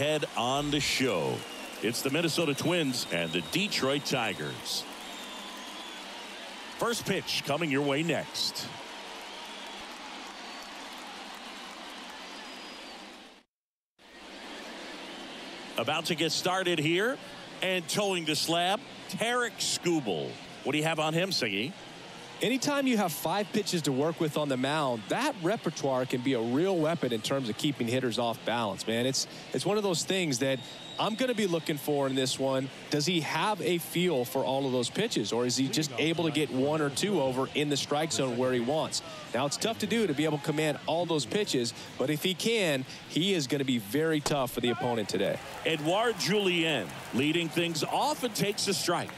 Head on the show. It's the Minnesota Twins and the Detroit Tigers. First pitch coming your way next. About to get started here, and towing the slab, Tarik Skubal. What do you have on him, Siggy? Anytime you have 5 pitches to work with on the mound, that repertoire can be a real weapon in terms of keeping hitters off balance, man. It's one of those things that I'm going to be looking for in this one. Does he have a feel for all of those pitches, or is he just able to get 1 or 2 over in the strike zone where he wants? Now, it's tough to do to be able to command all those pitches, but if he can, he is going to be very tough for the opponent today. Edouard Julien leading things off and takes a strike.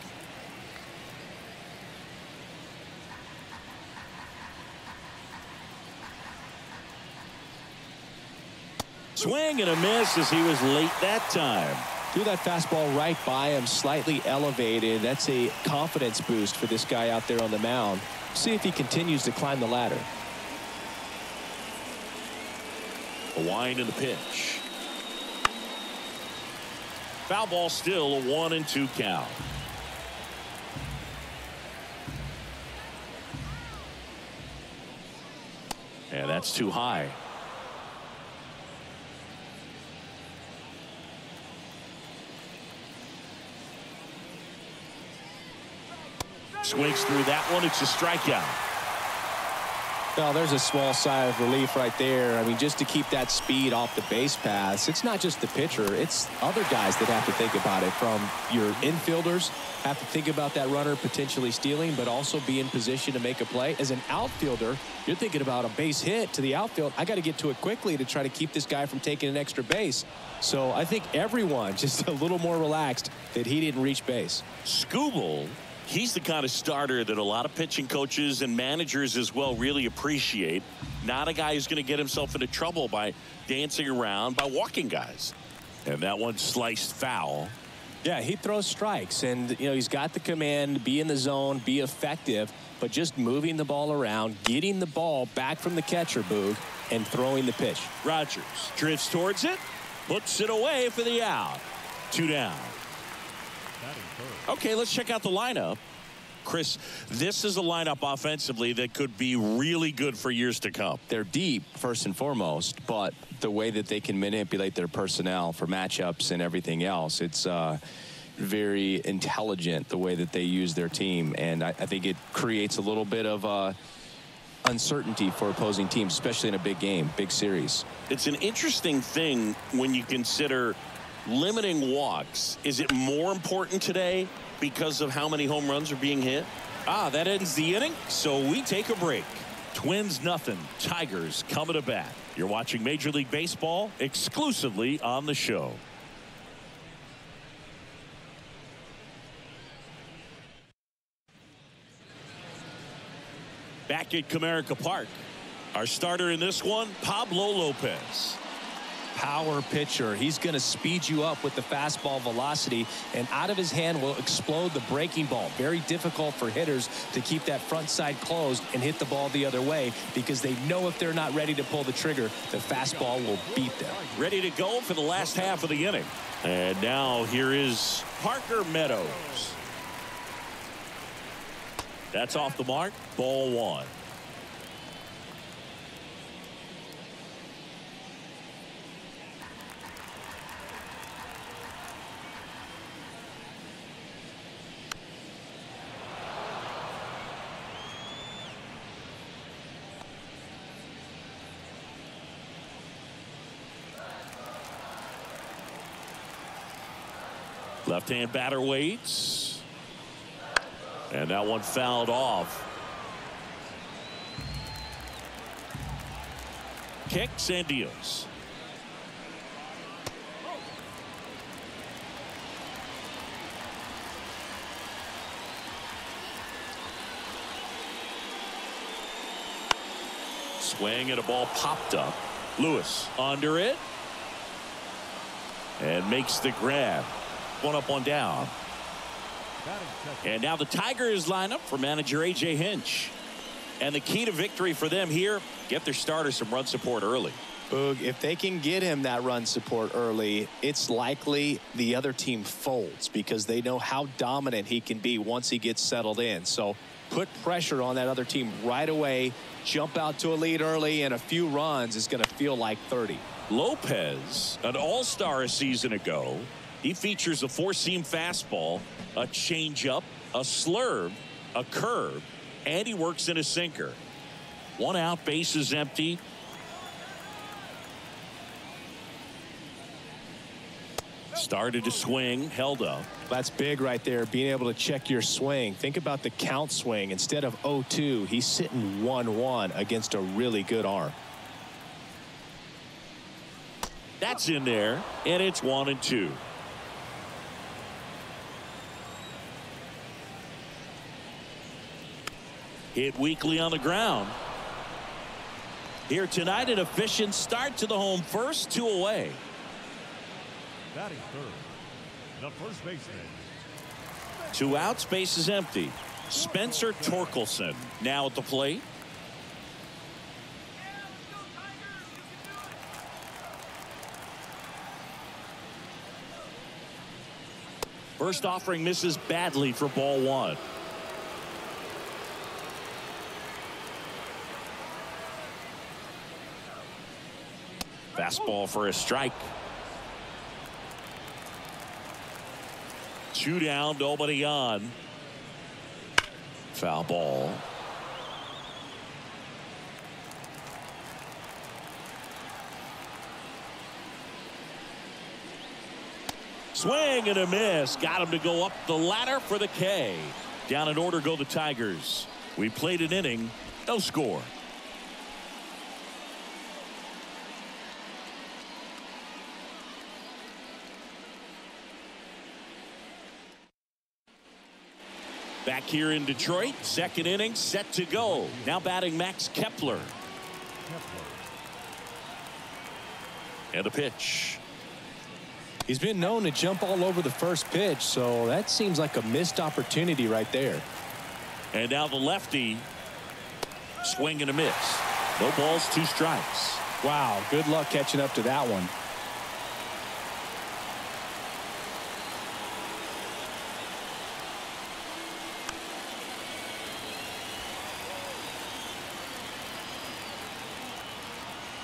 Swing and a miss as he was late that time. Threw that fastball right by him, slightly elevated. That's a confidence boost for this guy out there on the mound. See if he continues to climb the ladder. A wind in the pitch. Foul ball, still a 1-2 count. Yeah, that's too high. Swings through that one. It's a strikeout. Well, there's a small sigh of relief right there. I mean, just to keep that speed off the base paths. It's not just the pitcher. It's other guys that have to think about it. From your infielders, have to think about that runner potentially stealing, but also be in position to make a play. As an outfielder, you're thinking about a base hit to the outfield. I got to get to it quickly to try to keep this guy from taking an extra base. So I think everyone just a little more relaxed that he didn't reach base. Skubal. He's the kind of starter that a lot of pitching coaches and managers as well really appreciate. Not a guy who's going to get himself into trouble by dancing around, by walking guys. And that one sliced foul. Yeah, he throws strikes, and you know he's got the command to be in the zone, be effective, but just moving the ball around, getting the ball back from the catcher booth, and throwing the pitch. Rogers drifts towards it, puts it away for the out. 2 down. Okay, let's check out the lineup. Chris, this is a lineup offensively that could be really good for years to come. They're deep, first and foremost, but the way that they can manipulate their personnel for matchups and everything else, it's very intelligent the way that they use their team. And I think it creates a little bit of uncertainty for opposing teams, especially in a big game, big series. It's an interesting thing when you consider limiting walks. Is it more important today because of how many home runs are being hit? Ah, that ends the inning, so we take a break. Twins nothing, Tigers coming to bat. You're watching Major League Baseball exclusively on the show. Back at Comerica Park, our starter in this one, Pablo Lopez. Power pitcher. He's going to speed you up with the fastball velocity, and out of his hand will explode the breaking ball. Very difficult for hitters to keep that front side closed and hit the ball the other way, because they know if they're not ready to pull the trigger, the fastball will beat them. Ready to go for the last half of the inning. And now here is Parker Meadows. That's off the mark. Ball 1. Left-hand batter waits, and that one fouled off. Kicks and deals. Swing and a ball popped up. Lewis under it and makes the grab. 1 up, 1 down. And now the Tigers line up for manager A.J. Hinch. And the key to victory for them here, get their starters some run support early. Boog, if they can get him that run support early, it's likely the other team folds because they know how dominant he can be once he gets settled in. So put pressure on that other team right away, jump out to a lead early, and a few runs is going to feel like 30. Lopez, an all-star a season ago, he features a four-seam fastball, a changeup, a slurve, a curve, and he works in a sinker. One out, base is empty. Started to swing, held up. That's big right there, being able to check your swing. Think about the count swing. Instead of 0-2, he's sitting 1-1 against a really good arm. That's in there, and it's 1-2. Hit weakly on the ground. Here tonight, an efficient start to the home first, two away. Batting third, the first baseman. Two outs, base is empty. Spencer Torkelson now at the plate. First offering misses badly for ball one. Fastball for a strike. Two down, nobody on. Foul ball. Swing and a miss. Got him to go up the ladder for the K. Down in order go the Tigers. We played an inning, no score. Back here in Detroit, second inning set to go. Now batting Max Kepler. And a pitch. He's been known to jump all over the first pitch, so that seems like a missed opportunity right there. And now the lefty, swing and a miss. No balls, two strikes. Wow, good luck catching up to that one.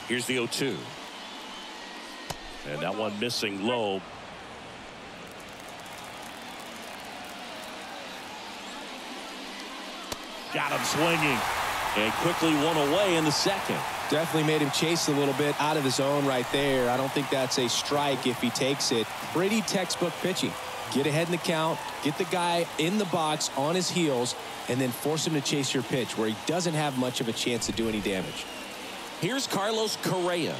Here's the 0-2. And that one missing low. Got him swinging. And quickly one away in the second. Definitely made him chase a little bit out of his zone right there. I don't think that's a strike if he takes it. Pretty textbook pitching. Get ahead in the count. Get the guy in the box on his heels. And then force him to chase your pitch where he doesn't have much of a chance to do any damage. Here's Carlos Correa.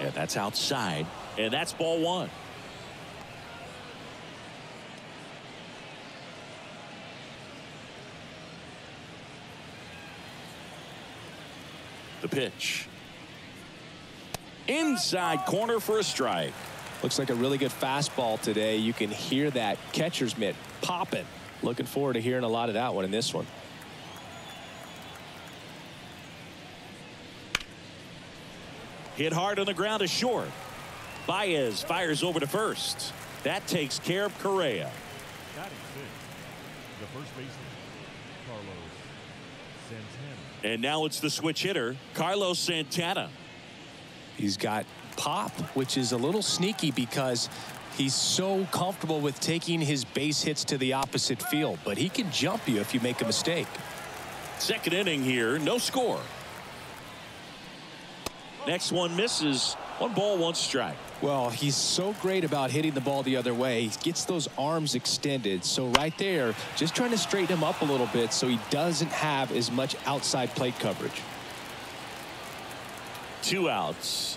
And that's outside. And that's ball one. The pitch. Inside corner for a strike. Looks like a really good fastball today. You can hear that catcher's mitt popping. Looking forward to hearing a lot of that one in this one. Hit hard on the ground to short. Baez fires over to first. That takes care of Correa. That is it. The first baseman, Carlos Santana. And now it's the switch hitter, Carlos Santana. He's got pop, which is a little sneaky because he's so comfortable with taking his base hits to the opposite field, but he can jump you if you make a mistake. Second inning here, no score. Next one misses. One ball, one strike. Well, he's so great about hitting the ball the other way. He gets those arms extended. So right there, just trying to straighten him up a little bit so he doesn't have as much outside plate coverage. Two outs.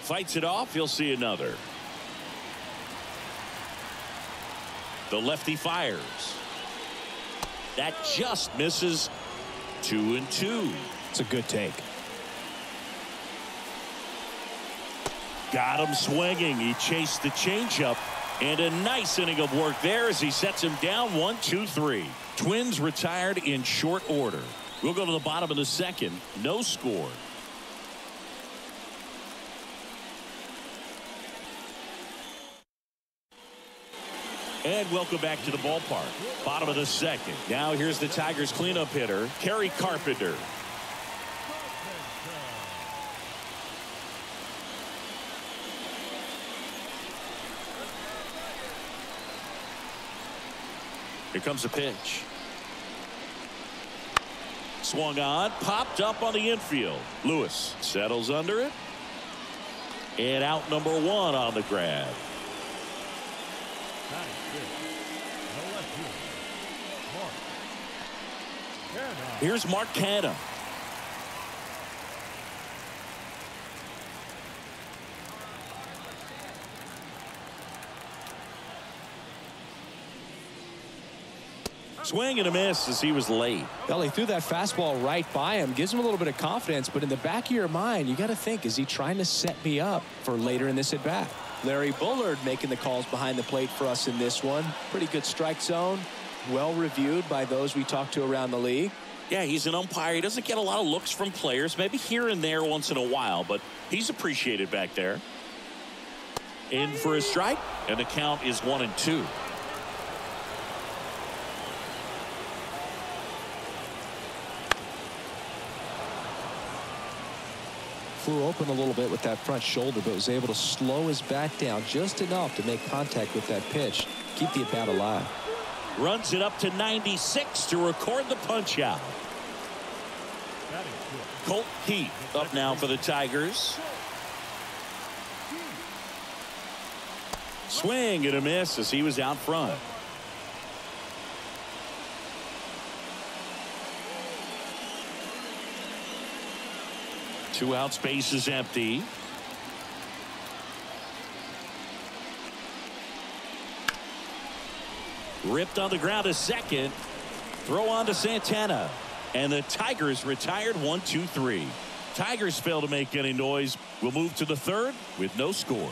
Fights it off. He'll see another. The lefty fires. That just misses. 2-2. It's a good take. Got him swinging. He chased the changeup. And a nice inning of work there as he sets him down 1-2-3. Twins retired in short order. We'll go to the bottom of the second. No score. And welcome back to the ballpark. Bottom of the second. Now here's the Tigers cleanup hitter, Kerry Carpenter. Here comes the pitch. Swung on, popped up on the infield. Lewis settles under it. And out number one on the grab. Here's Mark Canha. Swing and a miss as he was late. Well, he threw that fastball right by him. Gives him a little bit of confidence, but in the back of your mind, you got to think, is he trying to set me up for later in this at-bat? Larry Bullard making the calls behind the plate for us in this one. Pretty good strike zone. Well reviewed by those we talked to around the league. Yeah, he's an umpire. He doesn't get a lot of looks from players, maybe here and there once in a while, but he's appreciated back there. In for a strike, and the count is 1-2. Flew open a little bit with that front shoulder, but was able to slow his bat down just enough to make contact with that pitch. Keep the at-bat alive. Runs it up to 96 to record the punch out. Colt Keith up now for the Tigers. Swing and a miss as he was out front. Two outs, base is empty. Ripped on the ground to second. Throw on to Santana. And the Tigers retired 1-2-3. Tigers fail to make any noise. We'll move to the third with no score.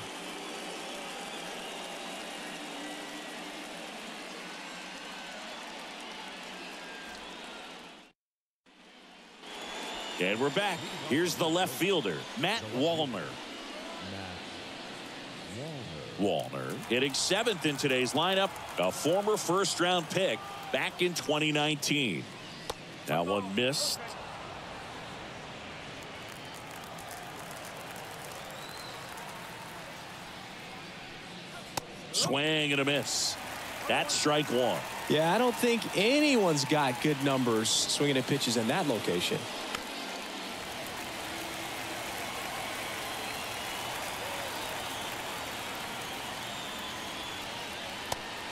And we're back. Here's the left fielder, Matt Wallner. Wallner hitting seventh in today's lineup, a former first-round pick back in 2019. That one missed. Swing and a miss. That's strike one. Yeah, I don't think anyone's got good numbers swinging at pitches in that location.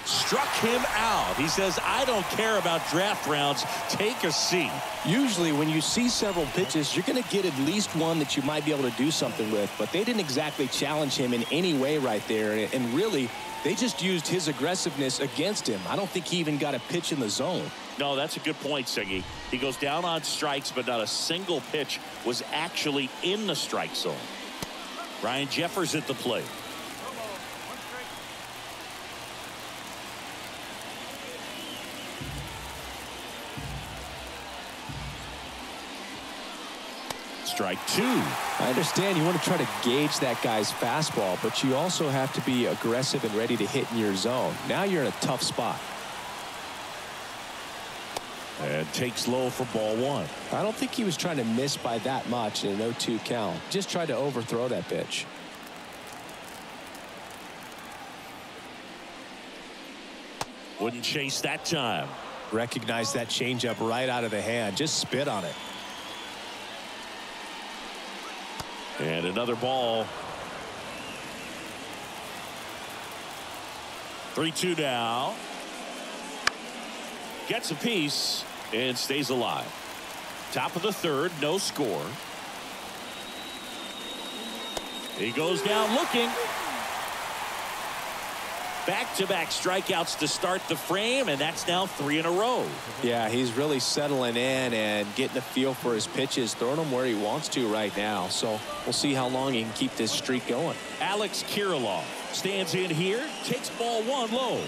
Struck him out. He says, I don't care about draft rounds. Take a seat. Usually when you see several pitches, you're going to get at least one that you might be able to do something with. But they didn't exactly challenge him in any way right there. And really, they just used his aggressiveness against him. I don't think he even got a pitch in the zone. No, that's a good point, Siggy. He goes down on strikes, but not a single pitch was actually in the strike zone. Ryan Jeffers at the plate. Strike two. I understand you want to try to gauge that guy's fastball, but you also have to be aggressive and ready to hit in your zone. Now you're in a tough spot. And takes low for ball one. I don't think he was trying to miss by that much in an 0-2 count. Just tried to overthrow that pitch. Wouldn't chase that time. Recognized that changeup right out of the hand. Just spit on it. And another ball. 3-2 now. Gets a piece and stays alive. Top of the third, no score. He goes down looking. Back-to-back strikeouts to start the frame, and that's now 3 in a row. Yeah, he's really settling in and getting a feel for his pitches, throwing them where he wants to right now. So we'll see how long he can keep this streak going. Alex Kiriloff stands in here, takes ball one low.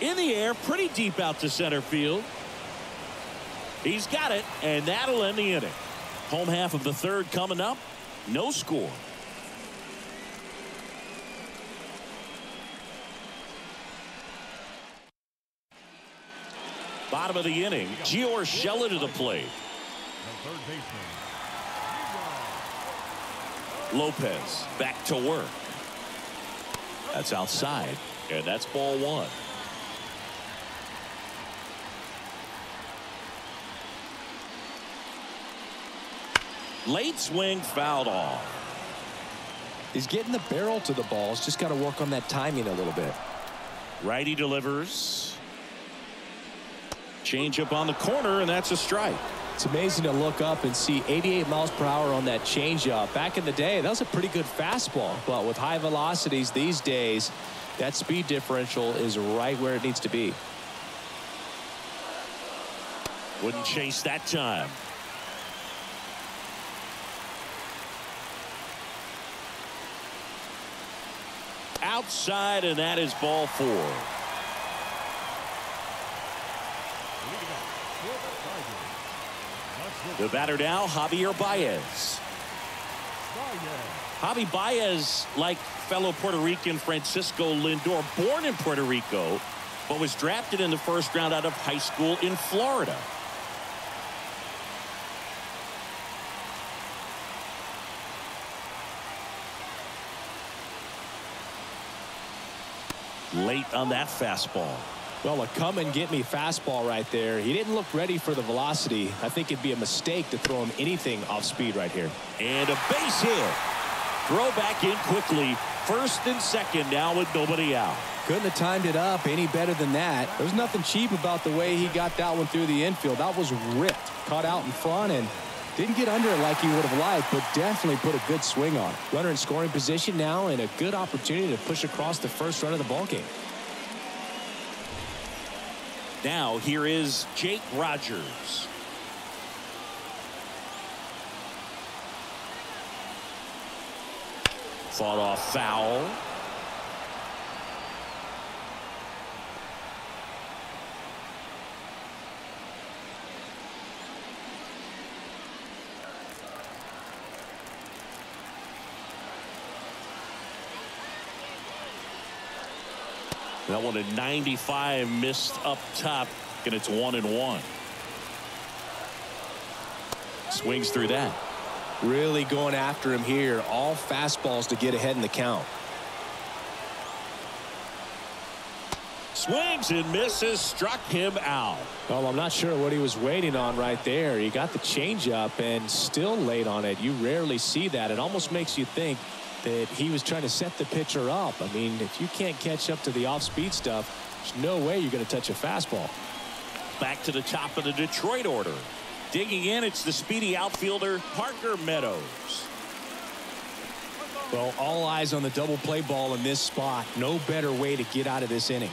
in the air, pretty deep out to center field. He's got it, and that'll end the inning. Home half of the third coming up. No score. Bottom of the inning, Gio Urshela to the plate. Lopez back to work. That's outside, and that's ball one. Late swing, fouled off. He's getting the barrel to the ball. He's just got to work on that timing a little bit. Righty delivers. Change up on the corner, and that's a strike. It's amazing to look up and see 88 miles per hour on that changeup. Back in the day, that was a pretty good fastball, but with high velocities these days, that speed differential is right where it needs to be. Wouldn't chase that time. Outside, and that is ball four. The batter now, Javier Baez. Javi Baez, like fellow Puerto Rican Francisco Lindor, born in Puerto Rico, but was drafted in the first round out of high school in Florida. Late on that fastball. Well, a come and get me fastball right there. He didn't look ready for the velocity. I think it'd be a mistake to throw him anything off speed right here. And a base hit. Throw back in quickly. First and second now with nobody out. Couldn't have timed it up any better than that. There's nothing cheap about the way he got that one through the infield. That was ripped. Caught out in front and didn't get under it like he would have liked, but definitely put a good swing on. Runner in scoring position now and a good opportunity to push across the first run of the ballgame. Now here is Jake Rogers. Fought off foul. That one at 95 missed up top, and it's 1-1. Swings through that. Really going after him here. All fastballs to get ahead in the count. Swings and misses, struck him out. Well, I'm not sure what he was waiting on right there. He got the changeup and still late on it. You rarely see that. It almost makes you think that he was trying to set the pitcher up. I mean, if you can't catch up to the off-speed stuff, there's no way you're going to touch a fastball. Back to the top of the Detroit order. Digging in, it's the speedy outfielder, Parker Meadows. Well, all eyes on the double play ball in this spot. No better way to get out of this inning.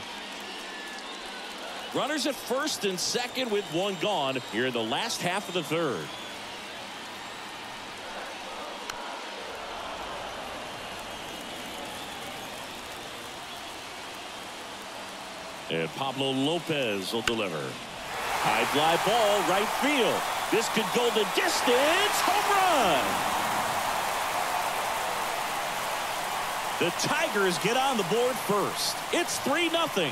Runners at first and second with one gone here in the last half of the third. And Pablo Lopez will deliver. High fly ball, right field. This could go the distance. Home run. The Tigers get on the board first. It's 3-0.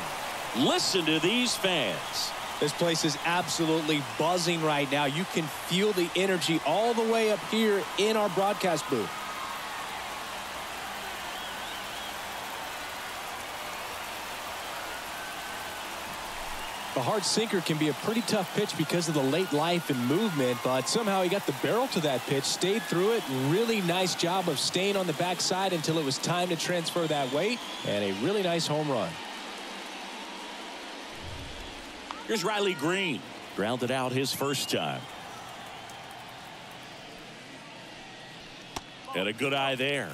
Listen to these fans. This place is absolutely buzzing right now. You can feel the energy all the way up here in our broadcast booth. A hard sinker can be a pretty tough pitch because of the late life and movement, but somehow he got the barrel to that pitch, stayed through it. Really nice job of staying on the backside until it was time to transfer that weight, and a really nice home run. Here's Riley Green. Grounded out his first time. And a good eye there.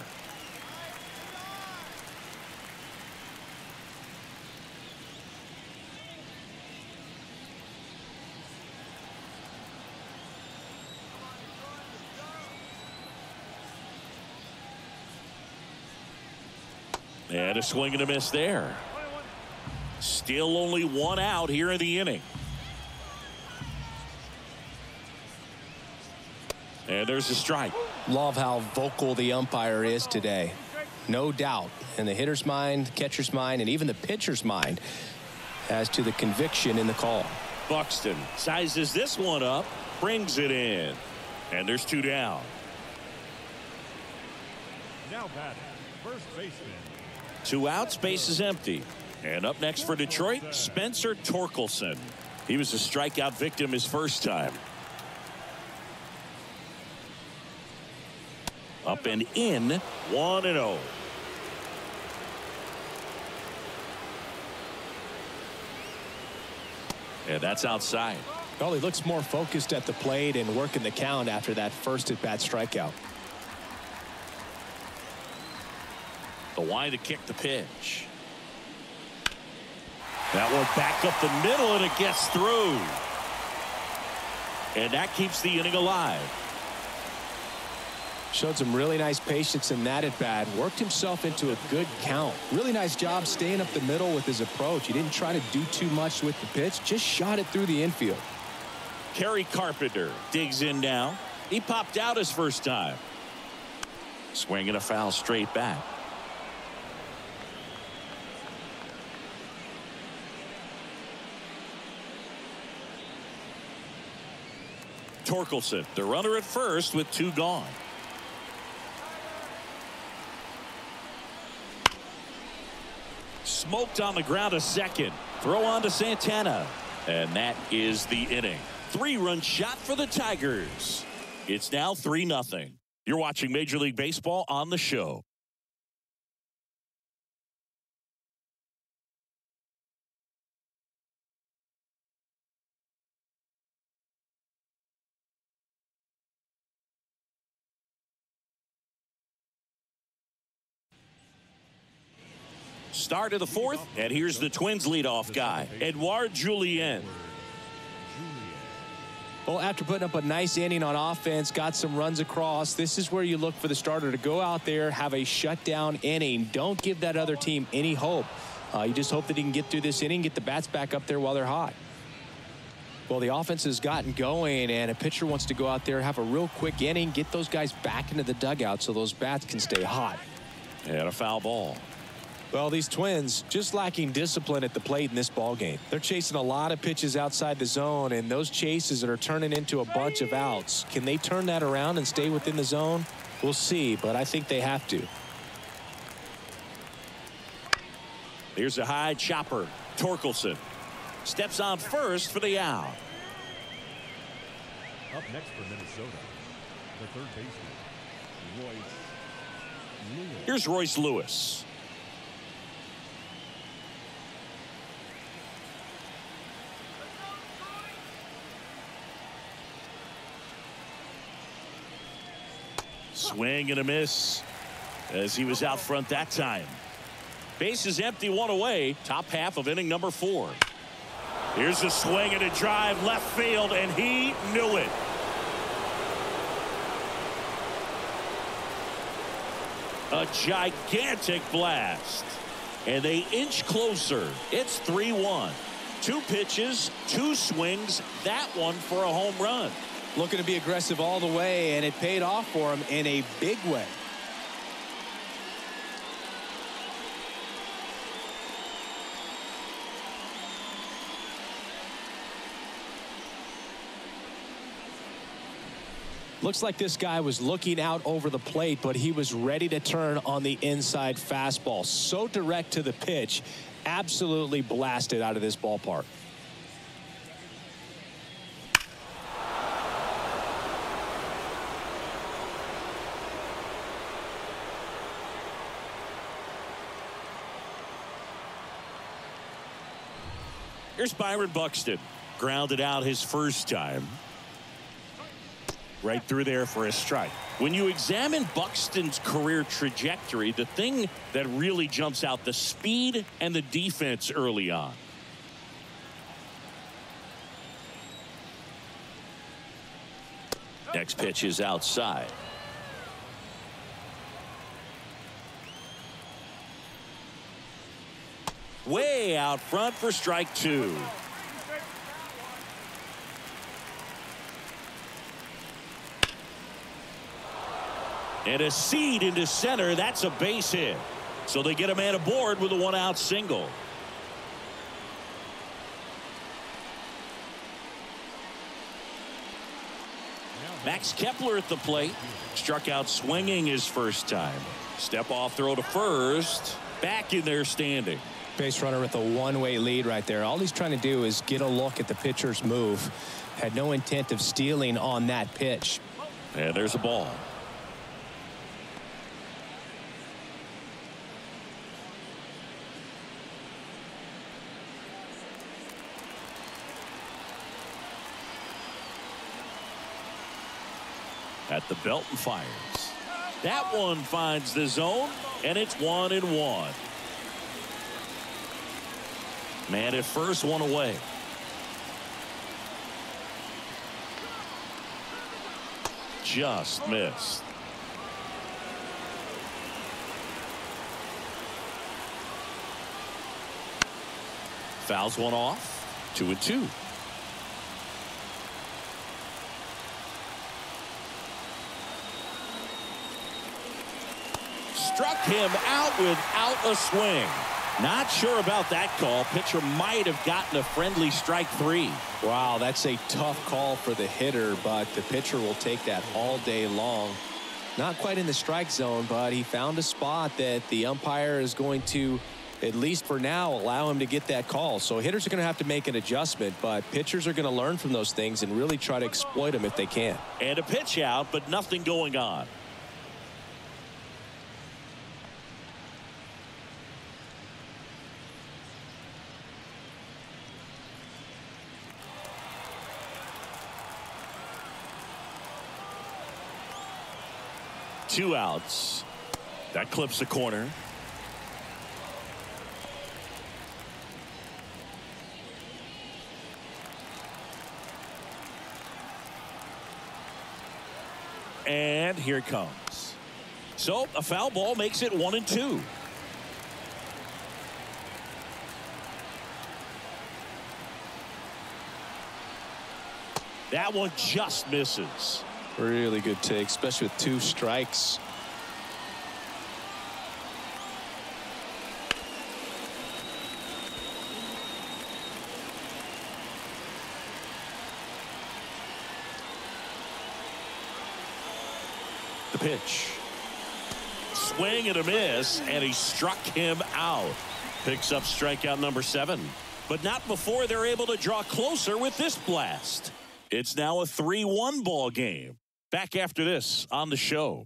And a swing and a miss there. Still only one out here in the inning. And there's a strike. Love how vocal the umpire is today. No doubt in the hitter's mind, the catcher's mind, and even the pitcher's mind as to the conviction in the call. Buxton sizes this one up, brings it in, and there's two down. Now batting, first baseman. Two outs, base is empty. And up next for Detroit, Spencer Torkelson. He was a strikeout victim his first time. Up and in, 1-0. And that's outside. Well, he looks more focused at the plate and working the count after that first at-bat strikeout. The wind to kick the pitch. That one back up the middle, and it gets through. And that keeps the inning alive. Showed some really nice patience in that at bat. Worked himself into a good count. Really nice job staying up the middle with his approach. He didn't try to do too much with the pitch. Just shot it through the infield. Kerry Carpenter digs in now. He popped out his first time. Swinging a foul straight back. Torkelson, the runner at first with two gone. Smoked on the ground a second. Throw on to Santana. And that is the inning. Three-run shot for the Tigers. It's now 3-0. You're watching Major League Baseball on the show. Start of the fourth, and here's the Twins leadoff guy, Edouard Julien. Well, after putting up a nice inning on offense, got some runs across, this is where you look for the starter to go out there, have a shutdown inning. Don't give that other team any hope. You just hope that he can get through this inning, get the bats back up there while they're hot. Well, the offense has gotten going, and a pitcher wants to go out there, have a real quick inning, get those guys back into the dugout so those bats can stay hot. And a foul ball. Well, these Twins just lacking discipline at the plate in this ballgame. They're chasing a lot of pitches outside the zone, and those chases are turning into a bunch of outs. Can they turn that around and stay within the zone? We'll see, but I think they have to. Here's a high chopper. Torkelson steps on first for the out. Up next for Minnesota, the third baseman, Royce Lewis. Here's Royce Lewis. Swing and a miss as he was out front that time. Base is empty, one away. Top half of inning number four. Here's a swing and a drive left field, and he knew it. A gigantic blast, and they inch closer. It's 3-1. Two pitches, two swings, that one for a home run. Looking to be aggressive all the way, and it paid off for him in a big way. Looks like this guy was looking out over the plate, but he was ready to turn on the inside fastball. So direct to the pitch, absolutely blasted out of this ballpark. Here's Byron Buxton. Grounded out his first time. Right through there for a strike. When you examine Buxton's career trajectory, the thing that really jumps out, the speed and the defense early on. Next pitch is outside. way out front for strike two. And a seed into center. That's a base hit. So they get a man aboard with a one-out single. Max Kepler at the plate. Struck out swinging his first time. Step off throw to first. Back in there standing. Base runner with a one-way lead right there. All he's trying to do is get a look at the pitcher's move. Had no intent of stealing on that pitch. And there's a ball. At the belt and fires. That one finds the zone, and it's 1-1. Man at first, one away. Just missed. Fouls one off. 2-2. Struck him out without a swing. Not sure about that call. Pitcher might have gotten a friendly strike three. Wow, that's a tough call for the hitter, but the pitcher will take that all day long. Not quite in the strike zone, but he found a spot that the umpire is going to, at least for now, allow him to get that call. So hitters are going to have to make an adjustment, but pitchers are going to learn from those things and really try to exploit them if they can. And a pitch out, but nothing going on. Two outs. That clips the corner. And here it comes. So a foul ball makes it 1-2. That one just misses. Really good take, especially with two strikes. The pitch. Swing and a miss, and he struck him out. Picks up strikeout number 7. But not before they're able to draw closer with this blast. It's now a 3-1 ball game. Back after this on the show.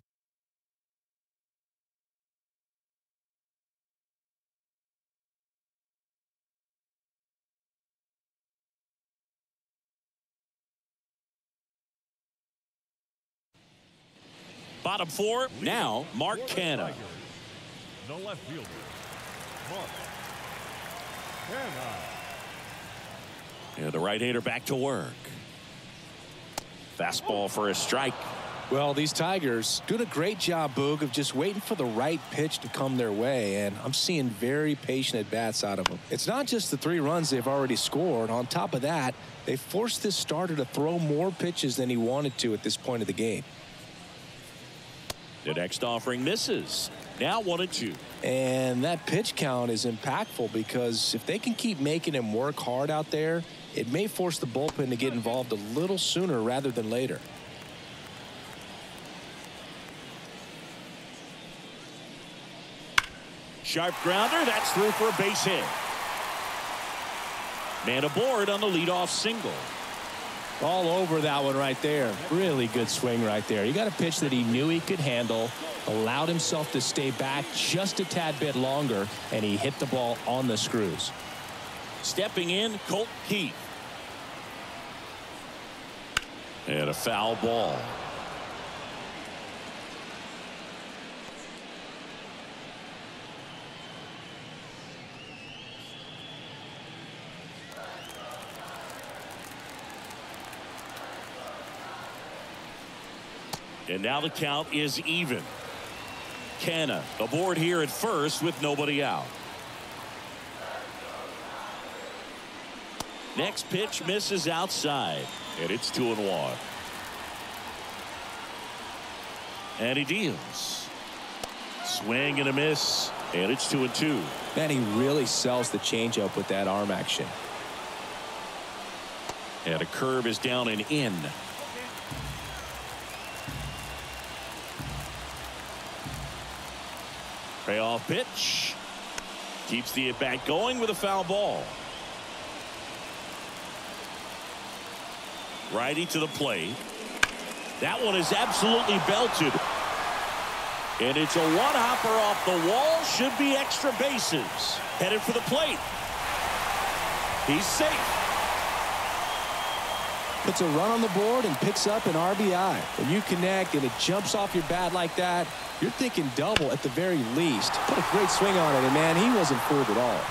Bottom four, now Mark Canha. The left fielder, Mark Canha. Yeah, the right-hander back to work. Fastball for a strike. Well, these Tigers doing a great job, Boog, of just waiting for the right pitch to come their way, and I'm seeing very patient at-bats out of them. It's not just the 3 runs they've already scored. On top of that, they forced this starter to throw more pitches than he wanted to at this point of the game. The next offering misses. Now 1-2. And that pitch count is impactful because if they can keep making him work hard out there, it may force the bullpen to get involved a little sooner rather than later. Sharp grounder, that's through for a base hit. Man aboard on the leadoff single. All over that one right there. Really good swing right there. He got a pitch that he knew he could handle, allowed himself to stay back just a tad bit longer, and he hit the ball on the screws. Stepping in, Colt Keith. And a foul ball. And now the count is even. Canha aboard here at first with nobody out. Next pitch misses outside, and it's 2-1. And he deals. Swing and a miss, and it's 2-2. Man, he really sells the changeup with that arm action. And a curve is down and in. Payoff pitch. Keeps the at-bat going with a foul ball. Righty to the plate. That one is absolutely belted. And it's a one-hopper off the wall. Should be extra bases. Headed for the plate. He's safe. Puts a run on the board and picks up an RBI. When you connect and it jumps off your bat like that, you're thinking double at the very least. What a great swing on it, and man, he wasn't fooled at all.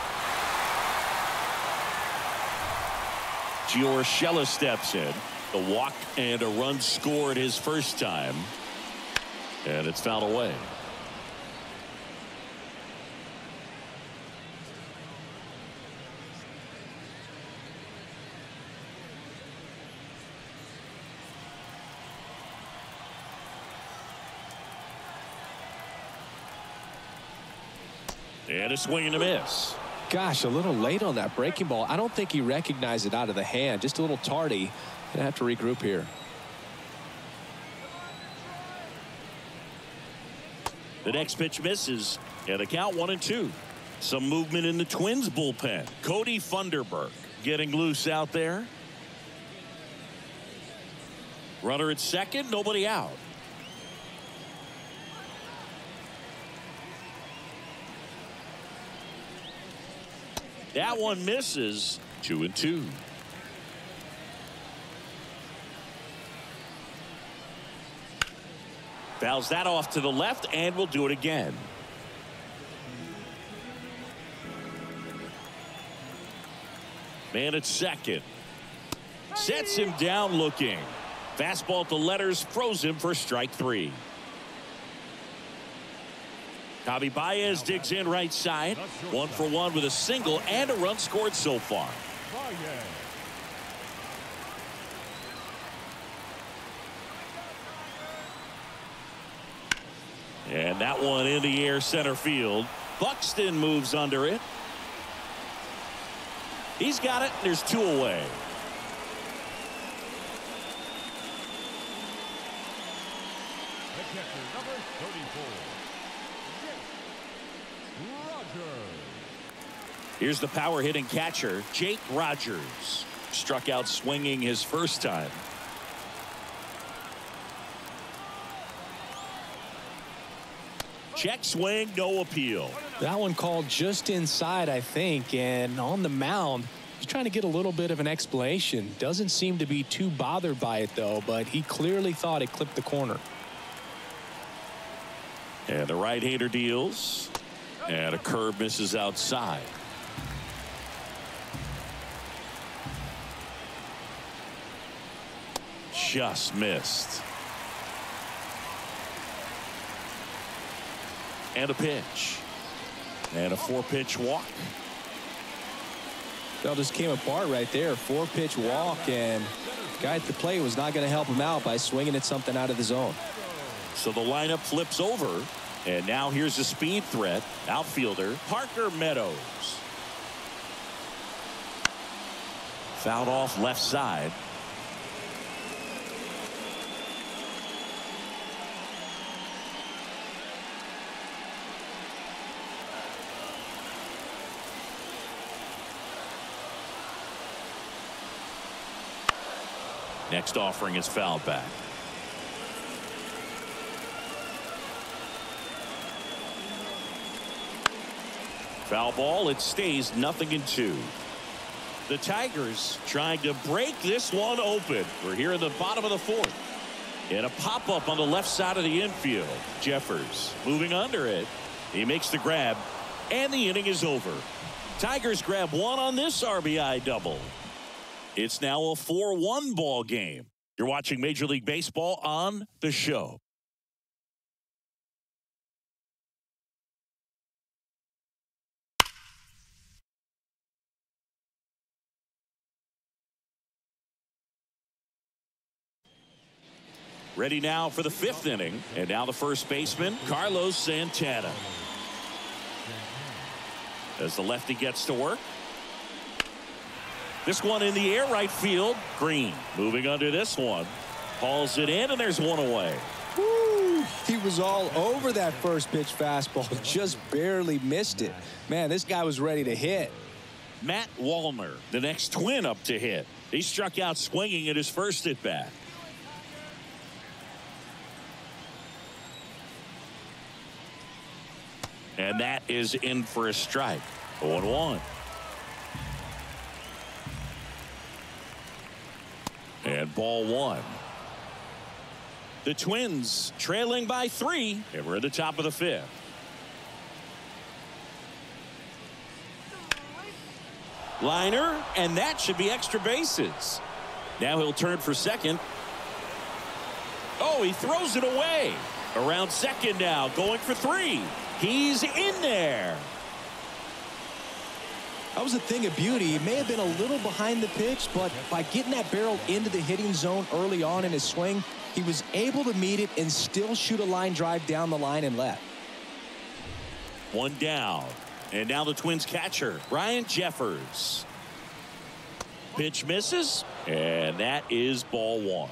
Gio Urshela steps in. The walk and a run scored his first time. And it's fouled away. And a swing and a miss. Gosh, a little late on that breaking ball. I don't think he recognized it out of the hand. Just a little tardy. Gonna have to regroup here. The next pitch misses. And the count 1-2. Some movement in the Twins bullpen. Cody Funderburk getting loose out there. Runner at second. Nobody out. That one misses. 2-2. Fouls that off to the left, and we'll do it again. Man at second. Sets him down looking. Fastball to letters, frozen for strike 3. Javier Baez digs in right side. 1-for-1 with a single and a run scored so far. And that one in the air center field. Buxton moves under it. He's got it. There's 2 away. Here's the power-hitting catcher, Jake Rogers. Struck out swinging his first time. Check swing, no appeal. That one called just inside, I think, and on the mound, he's trying to get a little bit of an explanation. Doesn't seem to be too bothered by it, though, but he clearly thought it clipped the corner. And the right-hander deals. And a curve misses outside. Just missed. And a pitch. And a 4-pitch walk. That just came apart right there. 4-pitch walk, and the guy at the plate was not going to help him out by swinging at something out of the zone. So the lineup flips over, and now here's a speed threat. Outfielder Parker Meadows. Fouled off left side. Next offering is fouled back. Foul ball. It stays 0-2. The Tigers trying to break this one open. We're here in the bottom of the 4th. And a pop-up on the left side of the infield. Jeffers moving under it. He makes the grab. And the inning is over. Tigers grab one on this RBI double. It's now a 4-1 ball game. You're watching Major League Baseball on The Show. Ready now for the fifth inning, and now the first baseman, Carlos Santana. As the lefty gets to work. This one in the air, right field. Green moving under this one. Hauls it in, and there's one away. Woo! He was all over that first pitch fastball. Just barely missed it. Man, this guy was ready to hit. Matt Wallner, the next Twin up to hit. He struck out swinging at his first at-bat. And that is in for a strike. 1-1. And ball one. The Twins trailing by 3, and we're at the top of the 5th. Liner, and that should be extra bases. Now he'll turn for second. Oh, he throws it away. Around second now, going for 3. He's in there. That was a thing of beauty. He may have been a little behind the pitch, but by getting that barrel into the hitting zone early on in his swing, he was able to meet it and still shoot a line drive down the line and left. One down. And now the Twins catcher, Ryan Jeffers. Pitch misses, and that is ball one.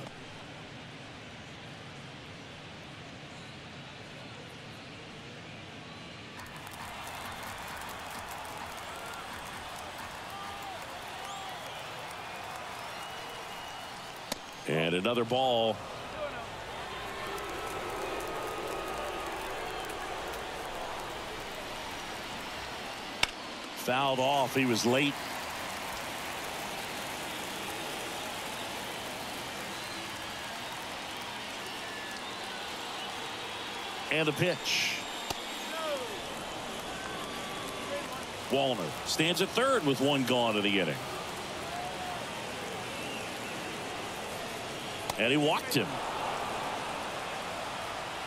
And another ball. Fouled off. He was late. And a pitch. Wallner stands at third with one gone in the inning. And he walked him.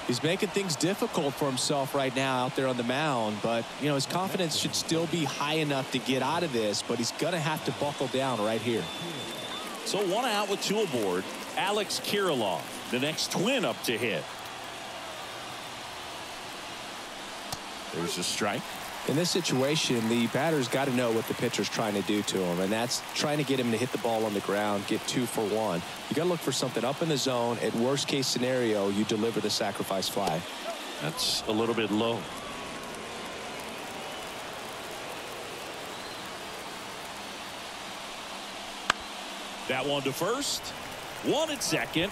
He's making things difficult for himself right now out there on the mound, but you know his confidence should still be high enough to get out of this, but he's gonna have to buckle down right here. So one out with 2 aboard. Alex Kiriloff, the next Twin up to hit. There's a strike. In this situation, the batter's got to know what the pitcher's trying to do to him, and that's trying to get him to hit the ball on the ground, get 2 for 1. You got to look for something up in the zone. At worst case scenario, you deliver the sacrifice fly. That's a little bit low. That one to first, one at second.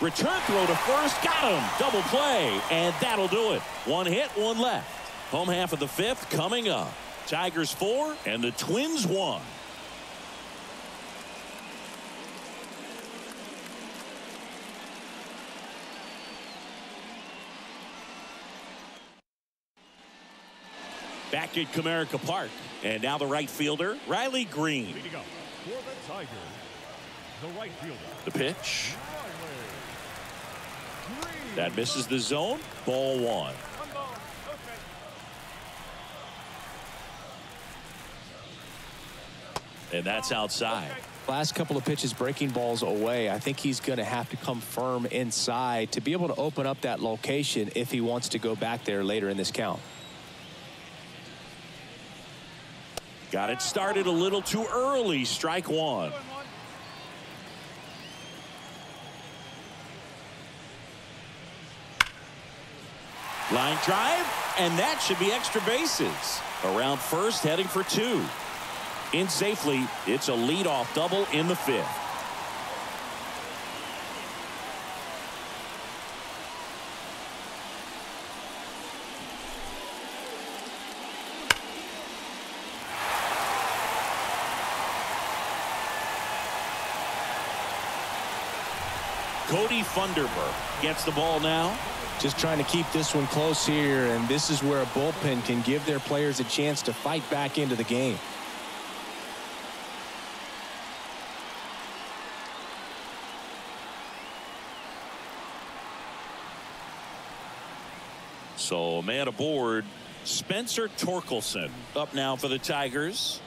Return throw to first, got him. Double play, and that'll do it. One hit, one left. Home half of the 5th coming up. Tigers 4 and the Twins 1. Back at Comerica Park, and now the right fielder, Riley Green. For the Tigers, the right fielder. The pitch. That misses the zone. Ball one. And that's outside. Last couple of pitches breaking balls away. I think he's going to have to come firm inside to be able to open up that location if he wants to go back there later in this count. Got it started a little too early. Strike one. Line drive, and that should be extra bases. Around first, heading for 2. In safely, it's a leadoff double in the 5th. Cody Funderburk gets the ball now. Just trying to keep this one close here, and this is where a bullpen can give their players a chance to fight back into the game. So, man aboard, Spencer Torkelson up now for the Tigers.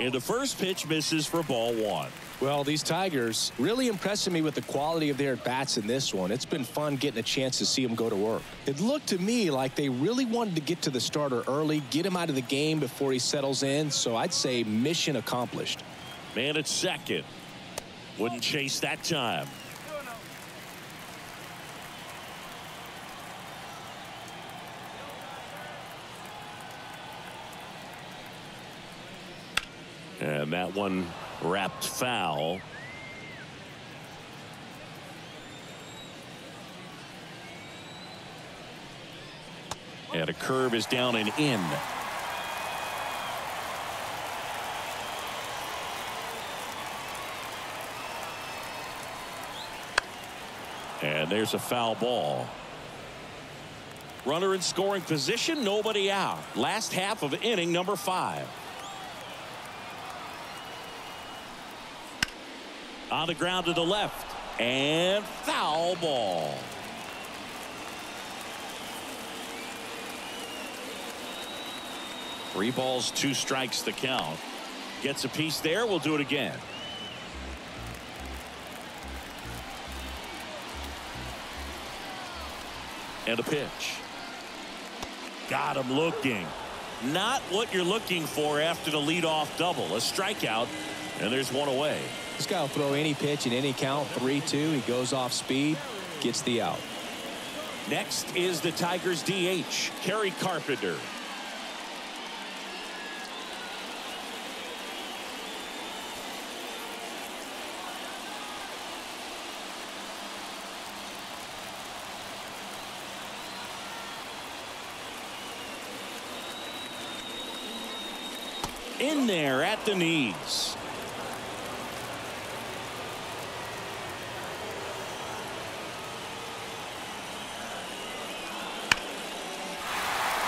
And the first pitch misses for ball one. Well, these Tigers really impressing me with the quality of their bats in this one. It's been fun getting a chance to see them go to work. It looked to me like they really wanted to get to the starter early, get him out of the game before he settles in. So I'd say mission accomplished. Man at second. Wouldn't chase that time. And that one wrapped foul. And a curve is down and in. And there's a foul ball. Runner in scoring position, nobody out. Last half of inning number 5. On the ground to the left, and foul ball. Three balls, two strikes the count. Gets a piece there, we'll do it again. And a pitch. Got him looking. Not what you're looking for after the leadoff double. A strikeout, and there's one away. This guy will throw any pitch in any count. 3-2. He goes off speed, gets the out. Next is the Tigers DH, Kerry Carpenter. In there at the knees.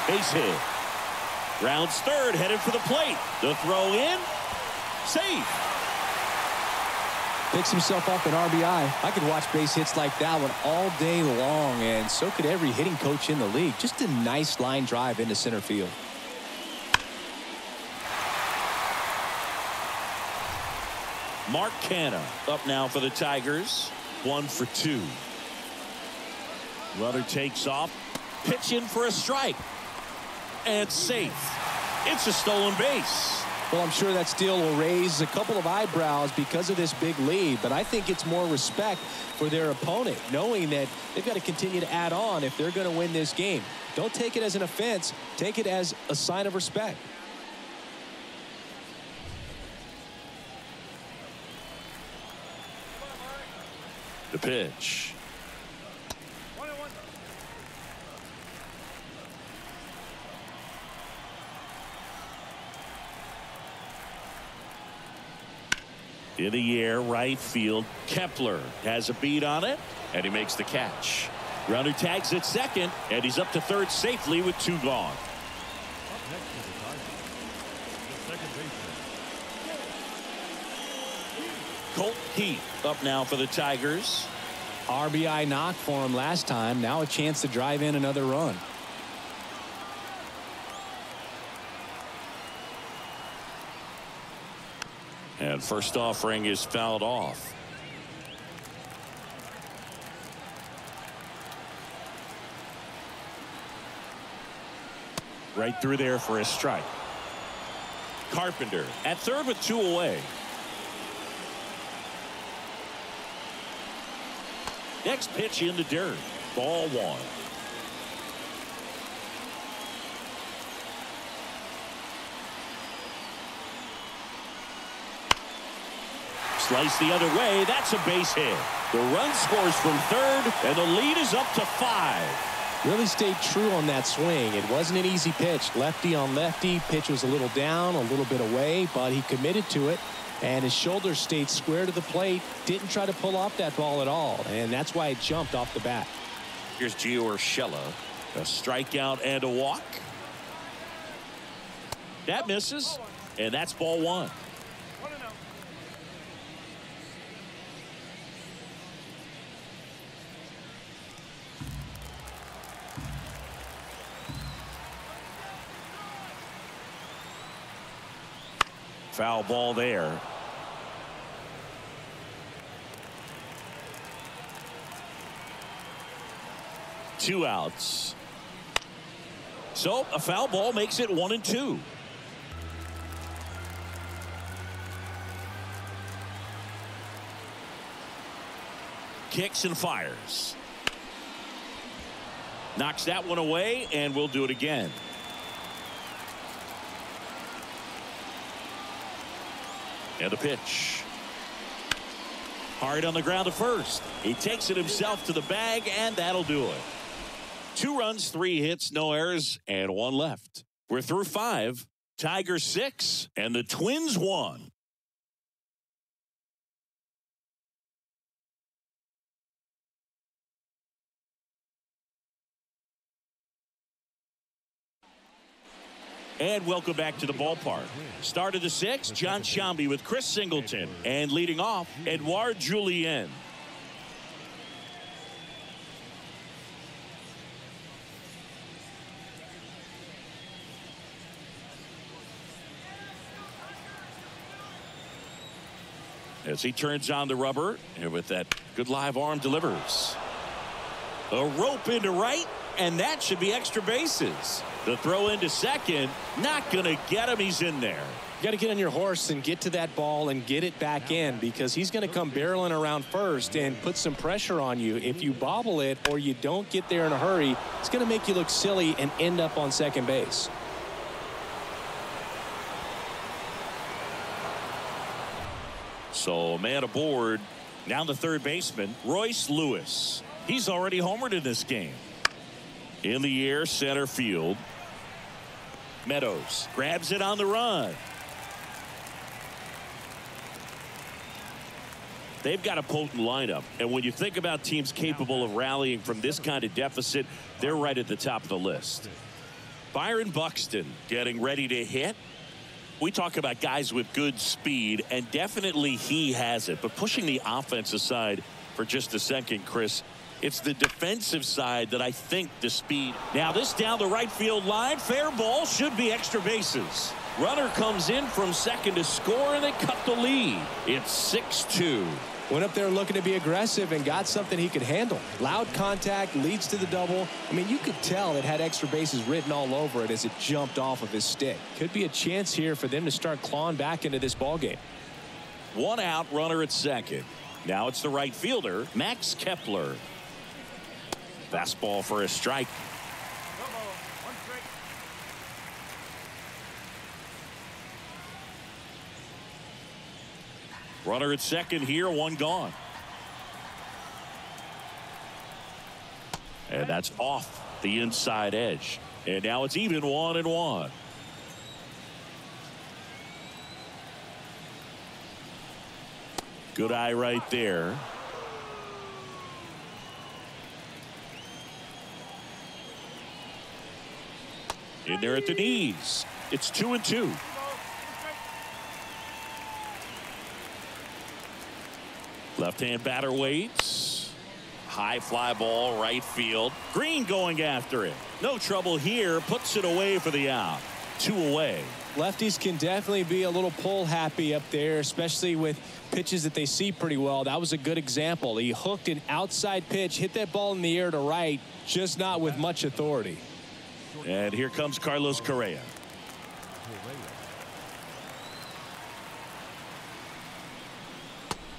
Base hit. Rounds third, headed for the plate. The throw in. Safe. Picks himself up an RBI. I could watch base hits like that one all day long, and so could every hitting coach in the league. Just a nice line drive into center field. Mark Canha up now for the Tigers. 1 for 2. Runner takes off. Pitch in for a strike. And safe. It's a stolen base. Well, I'm sure that steal will raise a couple of eyebrows because of this big lead, but I think it's more respect for their opponent, knowing that they've got to continue to add on if they're going to win this game. Don't take it as an offense. Take it as a sign of respect. The pitch. In the air, right field. Kepler has a bead on it, and he makes the catch. Runner tags at second, and he's up to third safely with 2 gone. Colt Keith up now for the Tigers. RBI knock for him last time. Now a chance to drive in another run. And first offering is fouled off. Right through there for a strike. Carpenter at third with 2 away. Next pitch in the dirt. Ball 1. Slice the other way. That's a base hit. The run scores from third, and the lead is up to 5. Really stayed true on that swing. It wasn't an easy pitch. Lefty on lefty. Pitch was a little down, a little bit away, but he committed to it, and his shoulders stayed square to the plate. Didn't try to pull off that ball at all, and that's why it jumped off the bat. Here's Gio Urshela. A strikeout and a walk. That misses, and that's ball 1. Foul ball there. two outs. So a foul ball makes it 1-2. Kicks and fires. Knocks that one away, and we'll do it again. And the pitch. Hard on the ground to first. He takes it himself to the bag, and that'll do it. 2 runs, 3 hits, no errors, and 1 left. We're through 5. Tigers 6, and the Twins 1. And welcome back to the ballpark. Start of the 6, John Shambi with Chris Singleton. And leading off, Edouard Julien. As he turns on the rubber, and with that good live arm delivers. A rope into right, and that should be extra bases. The throw into second, not going to get him. He's in there. You got to get on your horse and get to that ball and get it back in, because he's going to come barreling around first and put some pressure on you. If you bobble it or you don't get there in a hurry, it's going to make you look silly and end up on second base. So a man aboard. Now the third baseman, Royce Lewis. He's already homered in this game. In the air, center field. Meadows grabs it on the run. They've got a potent lineup, and when you think about teams capable of rallying from this kind of deficit, they're right at the top of the list. Byron Buxton getting ready to hit. We talk about guys with good speed, and definitely he has it. But pushing the offense aside for just a second, Chris, it's the defensive side that I think the speed. Now this down the right field line, fair ball, should be extra bases. Runner comes in from second to score, and they cut the lead. It's 6-2. Went up there looking to be aggressive and got something he could handle. Loud contact leads to the double. I mean, you could tell it had extra bases written all over it as it jumped off of his stick. Could be a chance here for them to start clawing back into this ballgame. One out, runner at second. Now it's the right fielder, Max Kepler. Fastball for a strike. Runner at second here, 1 gone. And that's off the inside edge. And now it's even, 1-1. Good eye right there. In there at the knees. It's 2-2. Left-hand batter waits. High fly ball, right field. Green going after it. No trouble here. Puts it away for the out. 2 away. Lefties can definitely be a little pull happy up there, especially with pitches that they see pretty well. That was a good example. He hooked an outside pitch, hit that ball in the air to right, just not with much authority. And here comes Carlos Correa.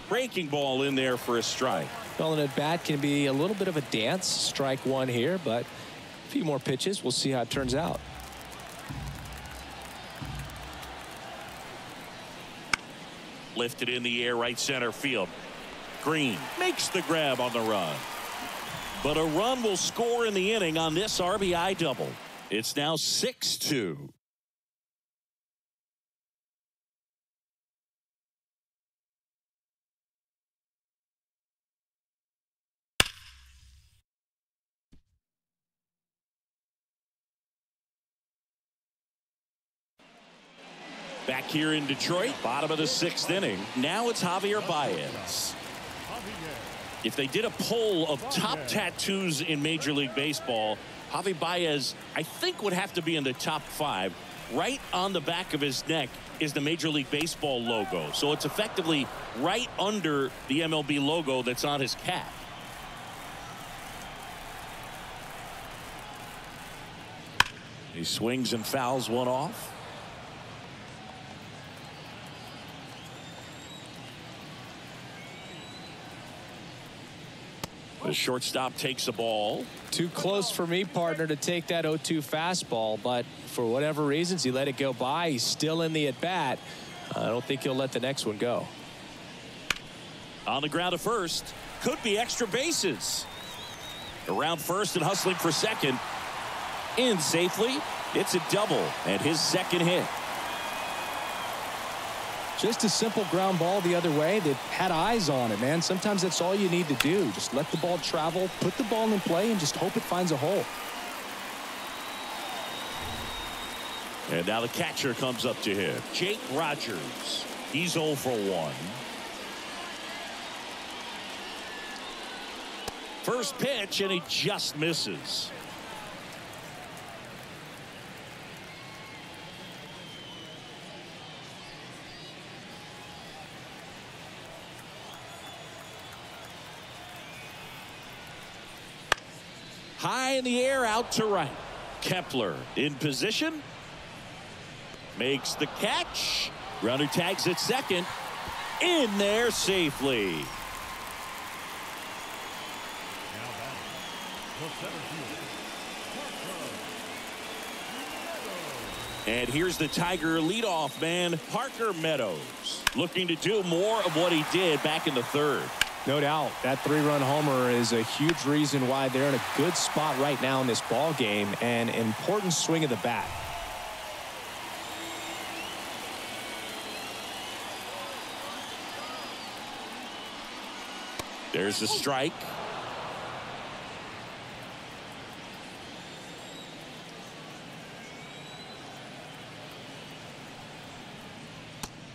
Breaking ball in there for a strike. Well, an at bat can be a little bit of a dance. Strike 1 here, but a few more pitches. We'll see how it turns out. Lifted in the air, right center field. Green makes the grab on the run. But a run will score in the inning on this RBI double. It's now 6-2. Back here in Detroit, bottom of the 6th inning. Now it's Javier Baez. If they did a poll of top tattoos in Major League Baseball, Javier Baez, I think, would have to be in the top 5. Right on the back of his neck is the Major League Baseball logo. So it's effectively right under the MLB logo that's on his cap. He swings and fouls one off. The shortstop takes the ball. Too close for me, partner, to take that 0-2 fastball, but for whatever reasons, he let it go by. He's still in the at-bat. I don't think he'll let the next one go. On the ground to first. Could be extra bases. Around first and hustling for second. In safely. It's a double and his second hit. Just a simple ground ball the other way that had eyes on it, man. Sometimes that's all you need to do. Just let the ball travel, put the ball in play, and just hope it finds a hole. And now the catcher comes up to him. Jake Rogers. He's 0 for 1. First pitch, and he just misses. High in the air, out to right. Kepler in position. Makes the catch. Runner tags at second. In there safely. And here's the Tiger leadoff man, Parker Meadows, looking to do more of what he did back in the third. No doubt that three-run homer is a huge reason why they're in a good spot right now in this ball game. An important swing of the bat. There's the strike.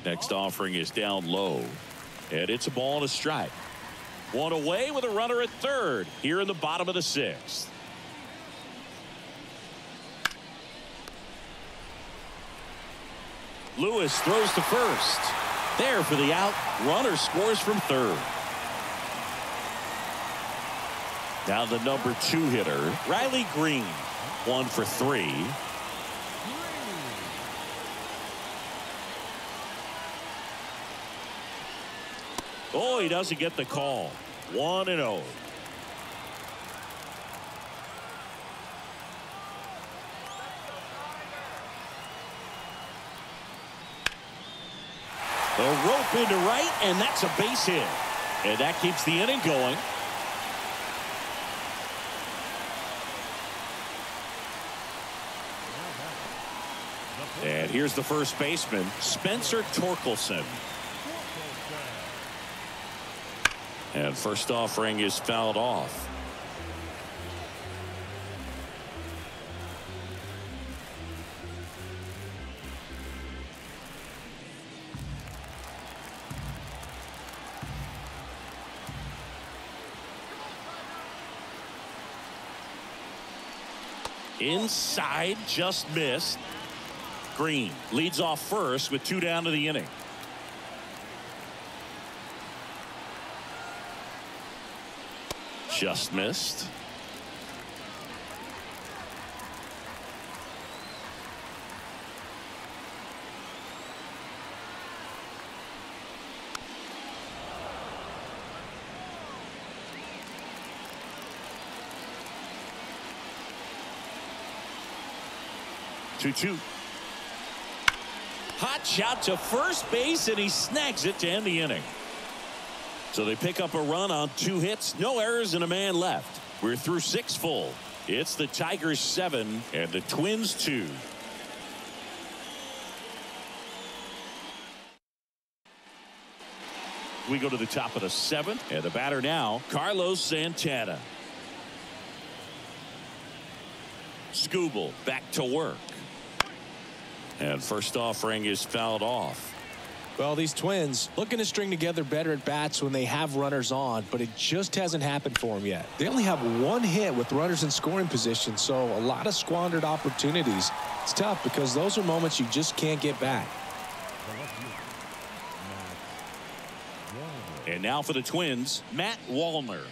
Next offering is down low, and it's a ball and a strike. One away with a runner at third here in the bottom of the sixth. Lewis throws to first. There for the out. Runner scores from third. Now the number 2 hitter, Riley Green, 1 for 3. Oh, he doesn't get the call. 1-0. The rope into right, and that's a base hit. And that keeps the inning going. And here's the first baseman, Spencer Torkelson. And first offering is fouled off. Inside, just missed. Green leads off first with 2 down to the inning. Just missed. Two-two. Hot shot to first base, and he snags it to end the inning. So they pick up a run on 2 hits, no errors, and a man left. We're through 6 full. It's the Tigers 7 and the Twins 2. We go to the top of the 7th, and the batter now, Carlos Santana. Skubal back to work. And first offering is fouled off. Well, these Twins looking to string together better at bats when they have runners on, but it just hasn't happened for them yet. They only have 1 hit with runners in scoring position, so a lot of squandered opportunities. It's tough because those are moments you just can't get back. And now for the Twins, Matt Wallner.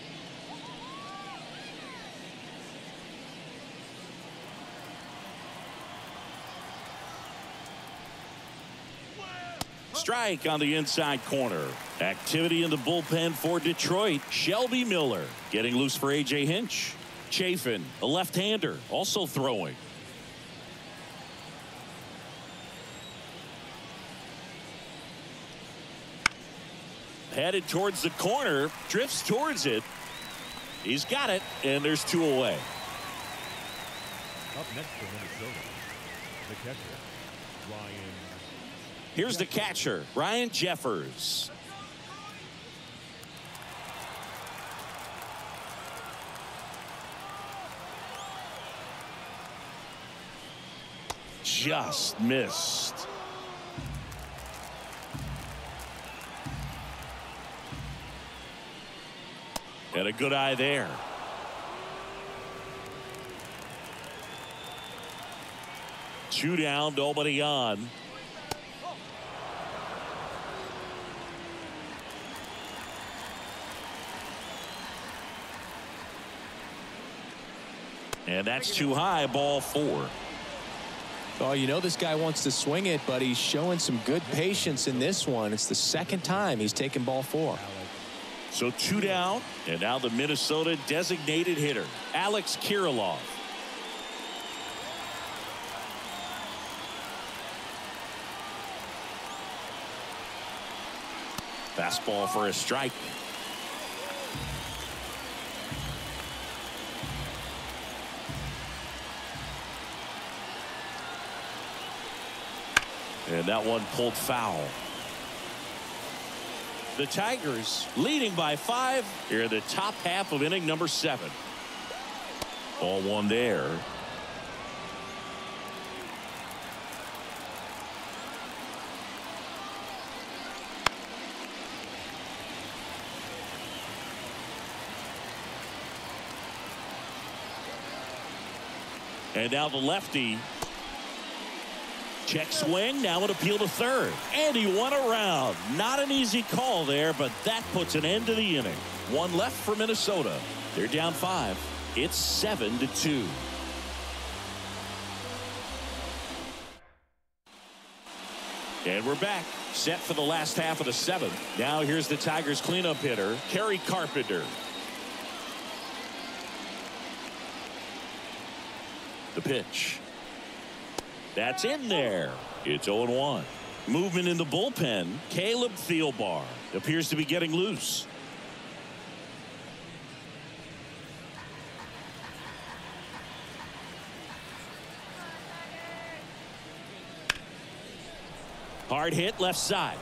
strike on the inside corner. Activity in the bullpen for Detroit. Shelby Miller getting loose for A.J. Hinch. Chafin, a left-hander, also throwing. Headed towards the corner, drifts towards it. He's got it, and there's two away. Up next for Minnesota, the catcher, Ryan. Here's the catcher, Ryan Jeffers. Just missed. And a good eye there. Two down, nobody on. And that's too high, ball four. Oh, you know this guy wants to swing it, but he's showing some good patience in this one. It's the second time he's taken ball four. So two down, and now the Minnesota designated hitter, Alex Kiriloff. Fastball for a strike. And that one pulled foul. The Tigers leading by 5 here in the top half of inning number 7. Ball one there. And now the lefty. Check swing, now an appeal to third. And he went around. Not an easy call there, but that puts an end to the inning. One left for Minnesota. They're down 5. It's 7-2. And we're back, set for the last half of the 7th. Now here's the Tigers cleanup hitter, Kerry Carpenter. The pitch. That's in there. It's 0-1. Movement in the bullpen. Caleb Thielbar appears to be getting loose. Hard hit left side.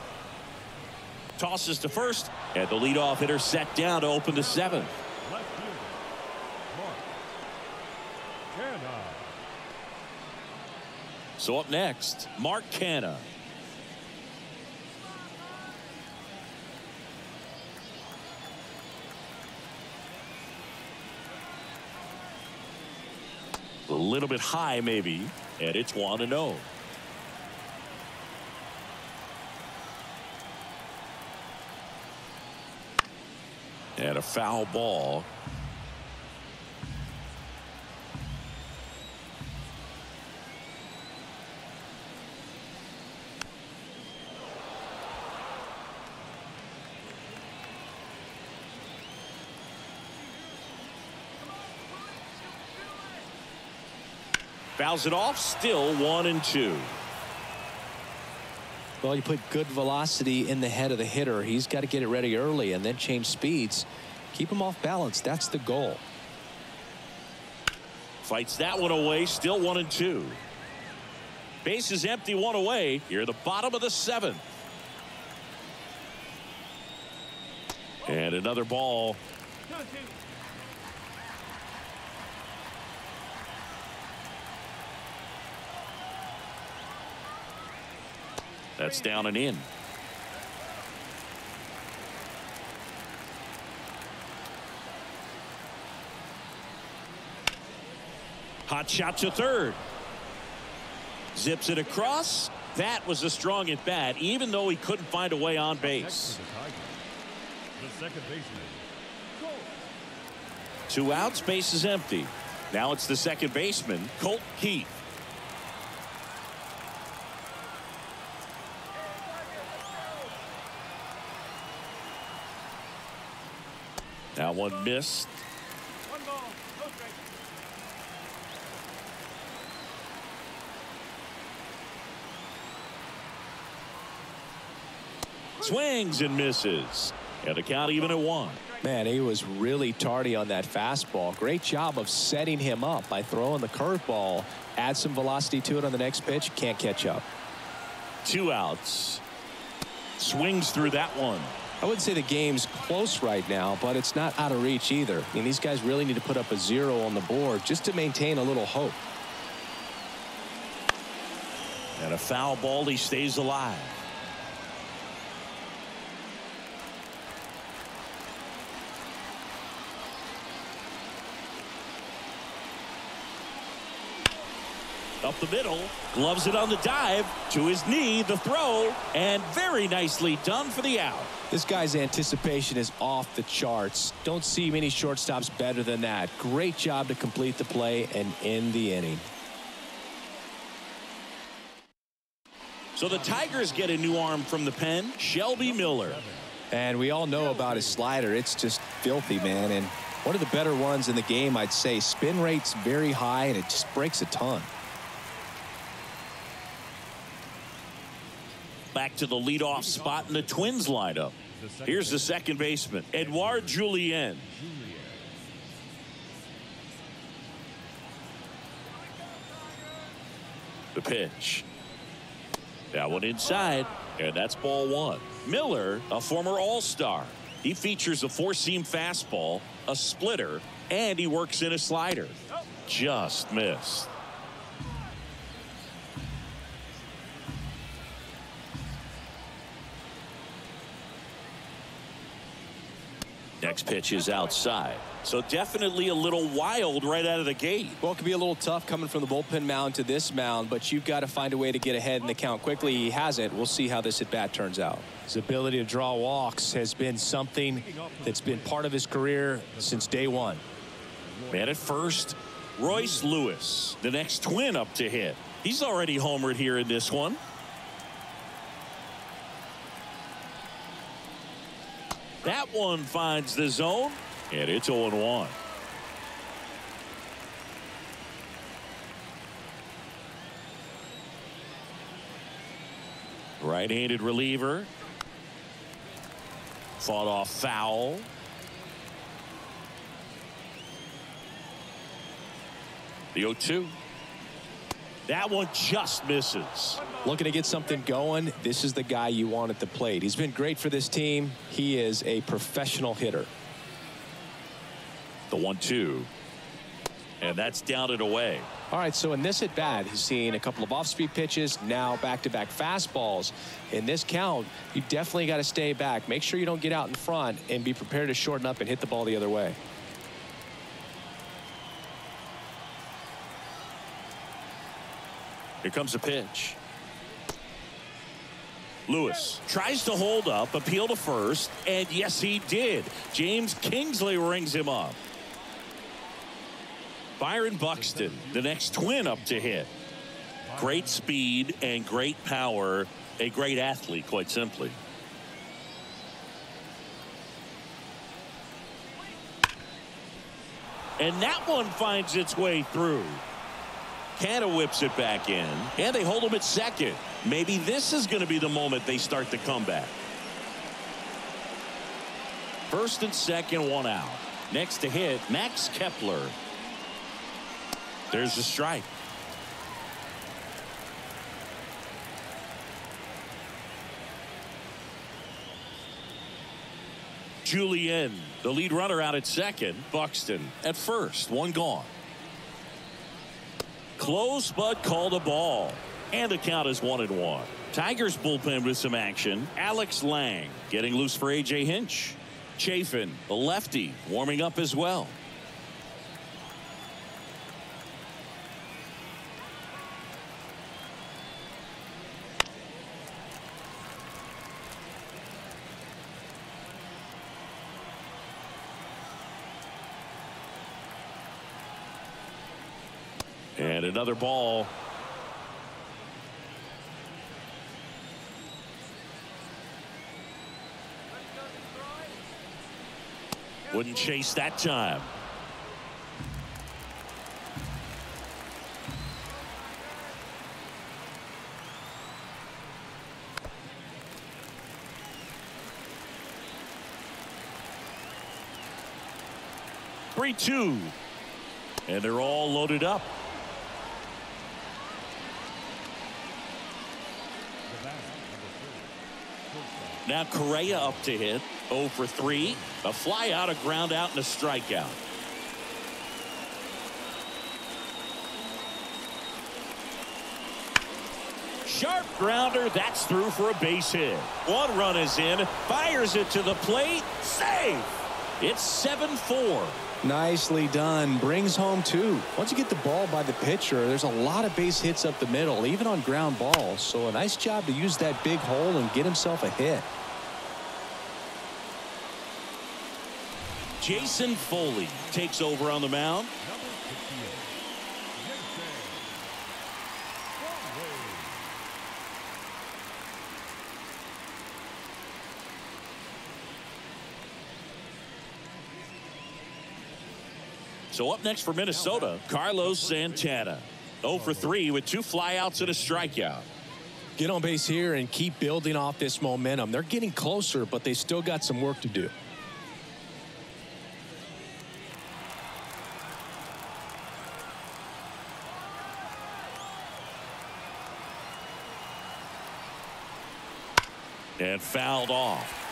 Tosses to first, and the leadoff hitter set down to open the 7th. So up next, Mark Canha. A little bit high, maybe, and it's 1-0. And a foul ball. Fouls it off, still 1-2. Well, you put good velocity in the head of the hitter. He's got to get it ready early and then change speeds. Keep him off balance. That's the goal. Fights that one away, still 1-2. Base is empty, one away. Here at the bottom of the 7th. And another ball. That's down and in. Hot shot to third. Zips it across. That was a strong at bat, even though he couldn't find a way on base. The second baseman. 2 outs, base is empty. Now it's the second baseman, Colt Keith. Now one missed. One ball, no strike. Swings and misses. And the count even at one. Man, he was really tardy on that fastball. Great job of setting him up by throwing the curveball. Add some velocity to it on the next pitch. Can't catch up. Two outs. Swings through that one. I wouldn't say the game's close right now, but it's not out of reach either. I mean, these guys really need to put up a zero on the board just to maintain a little hope. And a foul ball. He stays alive. Up the middle, gloves it on the dive, to his knee, the throw, and very nicely done for the out. This guy's anticipation is off the charts. Don't see many shortstops better than that. Great job to complete the play and end the inning. So the Tigers get a new arm from the pen, Shelby Miller. And we all know about his slider. It's just filthy, man, and one of the better ones in the game, I'd say. Spin rate's very high, and it just breaks a ton. Back to the leadoff spot in the Twins lineup. Here's the second baseman, Edouard Julien. The pitch. That one inside, and that's ball one. Miller, a former All-Star. He features a four-seam fastball, a splitter, and he works in a slider. Just missed. Next pitch is outside, so definitely a little wild right out of the gate. Well, it could be a little tough coming from the bullpen mound to this mound, but you've got to find a way to get ahead in the count quickly. He hasn't. We'll see how this at-bat turns out. His ability to draw walks has been something that's been part of his career since day one. Man at first, Royce Lewis, the next Twin up to hit. He's already homered here in this one. That one finds the zone, and it's 0-1. Right-handed reliever. Fought off foul. The 0-2. That one just misses. Looking to get something going. This is the guy you want at the plate. He's been great for this team. He is a professional hitter. The 1-2. And that's downed away. All right, so in this at bat, he's seen a couple of off-speed pitches, now back-to-back fastballs. In this count, you definitely got to stay back. Make sure you don't get out in front and be prepared to shorten up and hit the ball the other way. Here comes a pitch. Lewis tries to hold up, appeal to first, and yes, he did. James Kingsley rings him up. Byron Buxton, the next Twin up to hit. Great speed and great power. A great athlete, quite simply. And that one finds its way through. Canha whips it back in, and they hold him at second. Maybe this is going to be the moment they start the comeback. First and second, one out. Next to hit, Max Kepler. There's the strike. Julien, the lead runner, out at second. Buxton at first, one gone. Close, but called a ball, and the count is 1-1. Tigers bullpen with some action. Alex Lang getting loose for A.J. Hinch. Chafin, the lefty, warming up as well. And another ball. Wouldn't chase that time. Two, and they're all loaded up. Now Correa up to hit, 0 for 3, a fly out, a ground out, and a strikeout. Sharp grounder, that's through for a base hit. One run is in, fires it to the plate, safe. It's 7-4. Nicely done. Brings home two. Once you get the ball by the pitcher, there's a lot of base hits up the middle, even on ground balls. So a nice job to use that big hole and get himself a hit. Jason Foley takes over on the mound. So up next for Minnesota, Carlos Santana. 0 for 3 with two flyouts and a strikeout. Get on base here and keep building off this momentum. They're getting closer, but they still got some work to do. And fouled off.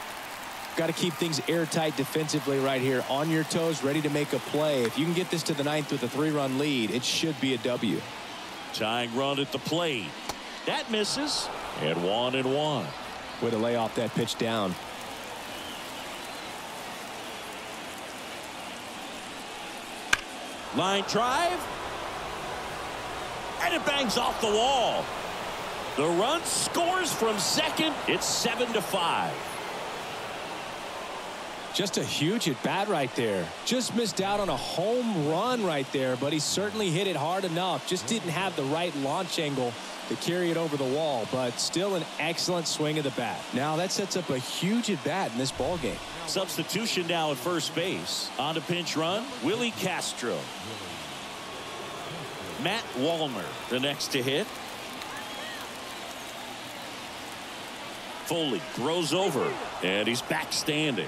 Got to keep things airtight defensively right here, on your toes, ready to make a play. If you can get this to the ninth with a 3-run lead, it should be a W. Tying run at the plate. That misses. And 1-1. Way to lay off that pitch down. Line drive. And it bangs off the wall. The run scores from second. It's 7-5. Just a huge at bat right there. Just missed out on a home run right there, but he certainly hit it hard enough. Just didn't have the right launch angle to carry it over the wall, but still an excellent swing of the bat. Now that sets up a huge at bat in this ball game. Substitution now at first base. On to pinch run, Willie Castro. Matt Wallner, the next to hit. Foley throws over, and he's back standing.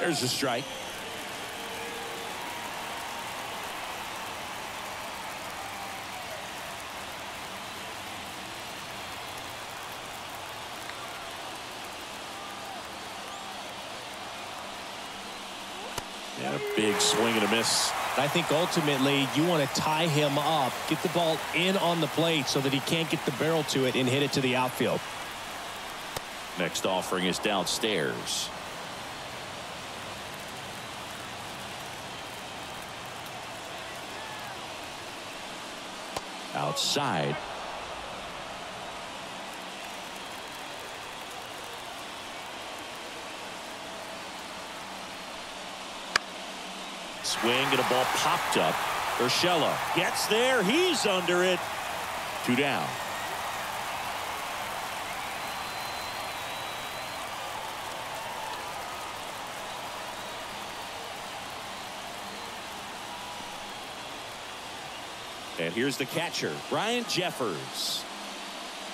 There's a strike. And a big swing and a miss. I think ultimately you want to tie him up, get the ball in on the plate so that he can't get the barrel to it and hit it to the outfield. Next offering is downstairs. Outside. Swing and a ball popped up. Urshela gets there. He's under it. Two down. And here's the catcher, Ryan Jeffers.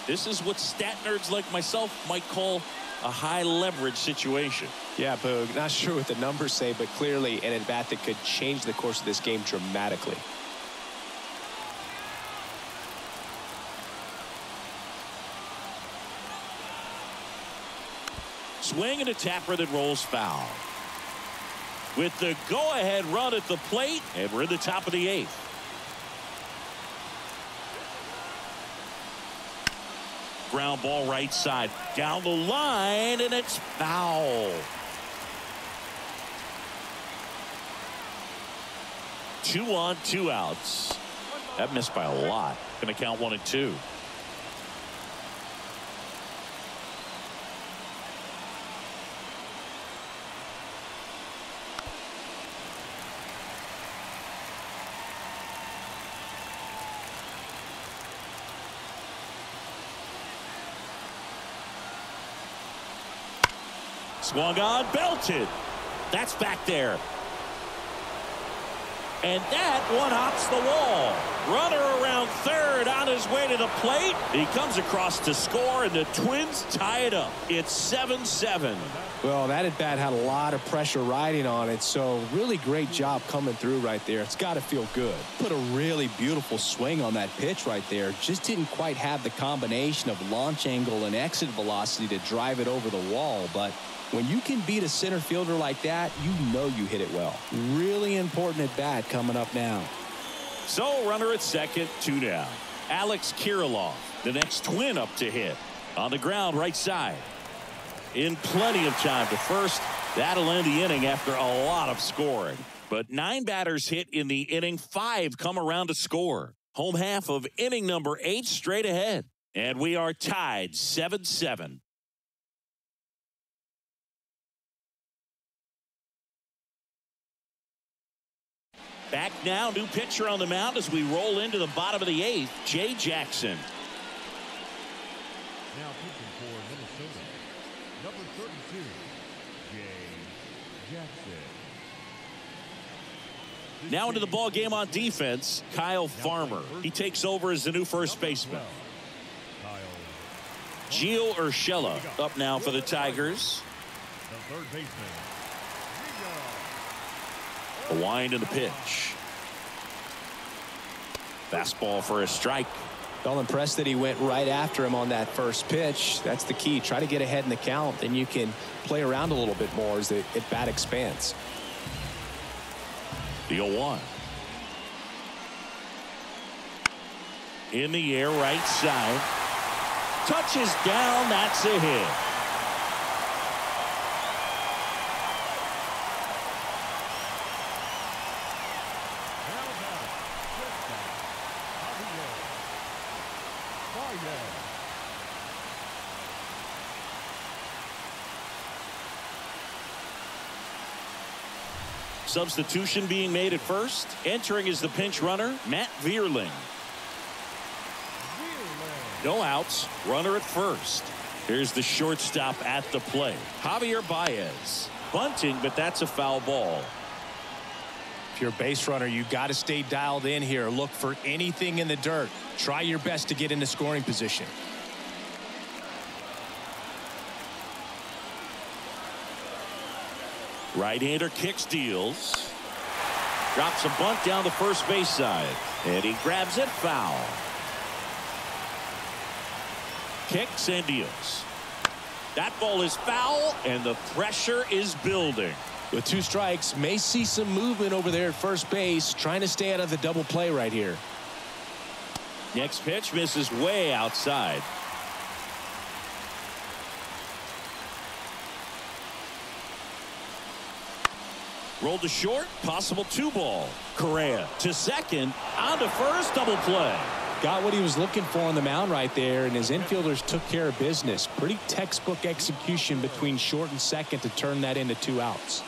This is what stat nerds like myself might call a high leverage situation. Yeah, Boog, not sure what the numbers say, but clearly an at-bat that could change the course of this game dramatically. Swing and a tapper that rolls foul. With the go-ahead run at the plate, and we're in the top of the eighth. Ground ball right side down the line, and it's foul. Two on, two outs. That missed by a lot. Gonna count 1-2. Swung on, belted. That's back there. And that one hops the wall. Runner around third on his way to the plate. He comes across to score, and the Twins tie it up. It's 7-7. Well, that at bat had a lot of pressure riding on it, so really great job coming through right there. It's got to feel good. Put a really beautiful swing on that pitch right there. Just didn't quite have the combination of launch angle and exit velocity to drive it over the wall, but when you can beat a center fielder like that, you know you hit it well. Really important at bat coming up now. So runner at second, two down. Alex Kiriloff, the next Twin up to hit. On the ground, right side. In plenty of time to first. That'll end the inning after a lot of scoring. But 9 batters hit in the inning, 5 come around to score. Home half of inning number 8 straight ahead. And we are tied 7-7. Back now, new pitcher on the mound as we roll into the bottom of the 8th, Jay Jackson. Now pitching for Minnesota, number 32, Jay Jackson. Now into the ball game on defense, Kyle Farmer. He takes over as the new first baseman. Gio Urshela up now for the Tigers. The third baseman. A wind in the pitch. Fastball for a strike. Well, impressed that he went right after him on that first pitch. That's the key. Try to get ahead in the count, then you can play around a little bit more as the at bat expands. The 0-1. In the air, right side. Touches down. That's a hit. Substitution being made at first. Entering is the pinch runner, Matt Vierling. No outs. Runner at first. Here's the shortstop at the plate, Javier Baez. Bunting, but that's a foul ball. If you're a base runner, you got to stay dialed in here. Look for anything in the dirt. Try your best to get into scoring position. Right-hander kicks, deals. Drops a bunt down the first base side. And he grabs it, foul. Kicks and deals. That ball is foul, and the pressure is building. With 2 strikes, may see some movement over there at first base, trying to stay out of the double play right here. Next pitch misses way outside. Rolled to short, possible 2-ball. Correa to second, on to first, double play. Got what he was looking for on the mound right there, and his infielders took care of business. Pretty textbook execution between short and second to turn that into 2 outs.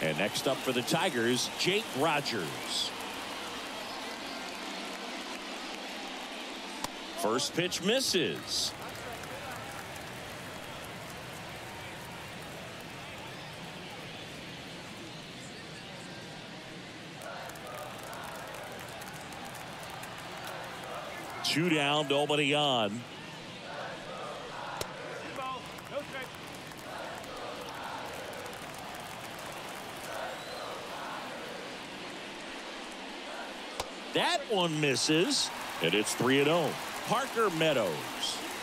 And next up for the Tigers, Jake Rogers. First pitch misses. Two down, nobody on. That one misses, and it's 3-0. Parker Meadows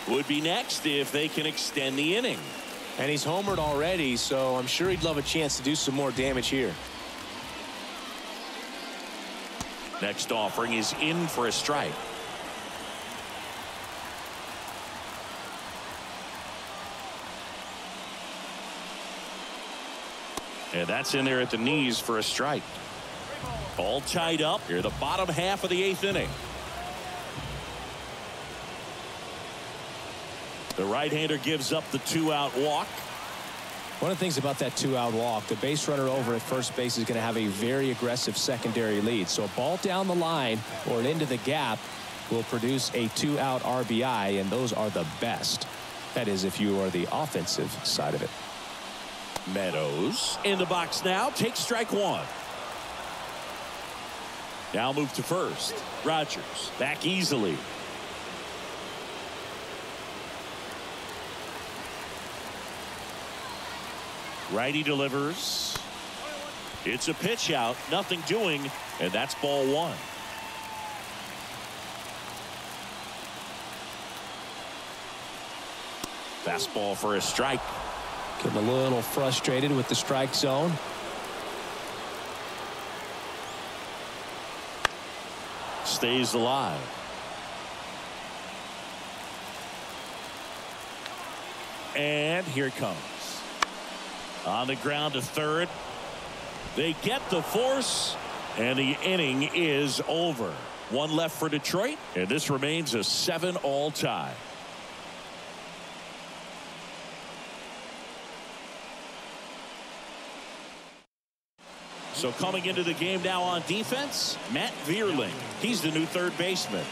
would be next if they can extend the inning. And he's homered already, so I'm sure he'd love a chance to do some more damage here. Next offering is in for a strike. And that's in there at the knees for a strike. All tied up here, the bottom half of the 8th inning. The right-hander gives up the 2-out walk. One of the things about that 2-out walk, the base runner over at first base is going to have a very aggressive secondary lead. So a ball down the line or into the gap will produce a two-out RBI, and those are the best. That is, if you are the offensive side of it. Meadows in the box now, takes strike one. Now move to first. Rogers back easily. Righty delivers. It's a pitch out, nothing doing, and that's ball one. Fastball for a strike. Getting a little frustrated with the strike zone. Stays alive. And here it comes. On the ground to third. They get the force, and the inning is over. One left for Detroit, and this remains a 7-all tie. So coming into the game now on defense, Matt Vierling. He's the new third baseman.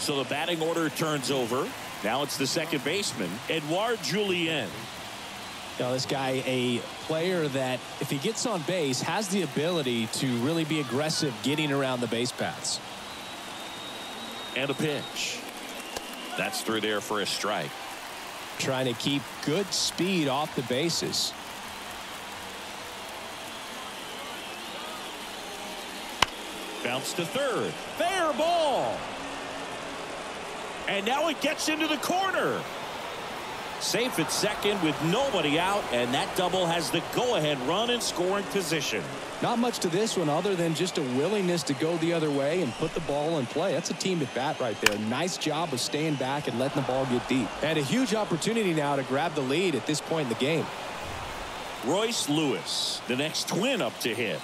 So the batting order turns over. Now it's the second baseman, Edouard Julien. Now, this guy, a player that, if he gets on base, has the ability to really be aggressive getting around the base paths. And a pitch. That's through there for a strike. Trying to keep good speed off the bases. Bounce to third. Fair ball. And now it gets into the corner. Safe at second with nobody out, and that double has the go-ahead run in scoring position. Not much to this one other than just a willingness to go the other way and put the ball in play. That's a team at bat right there. Nice job of staying back and letting the ball get deep. And a huge opportunity now to grab the lead at this point in the game. Royce Lewis, the next Twin up to hit.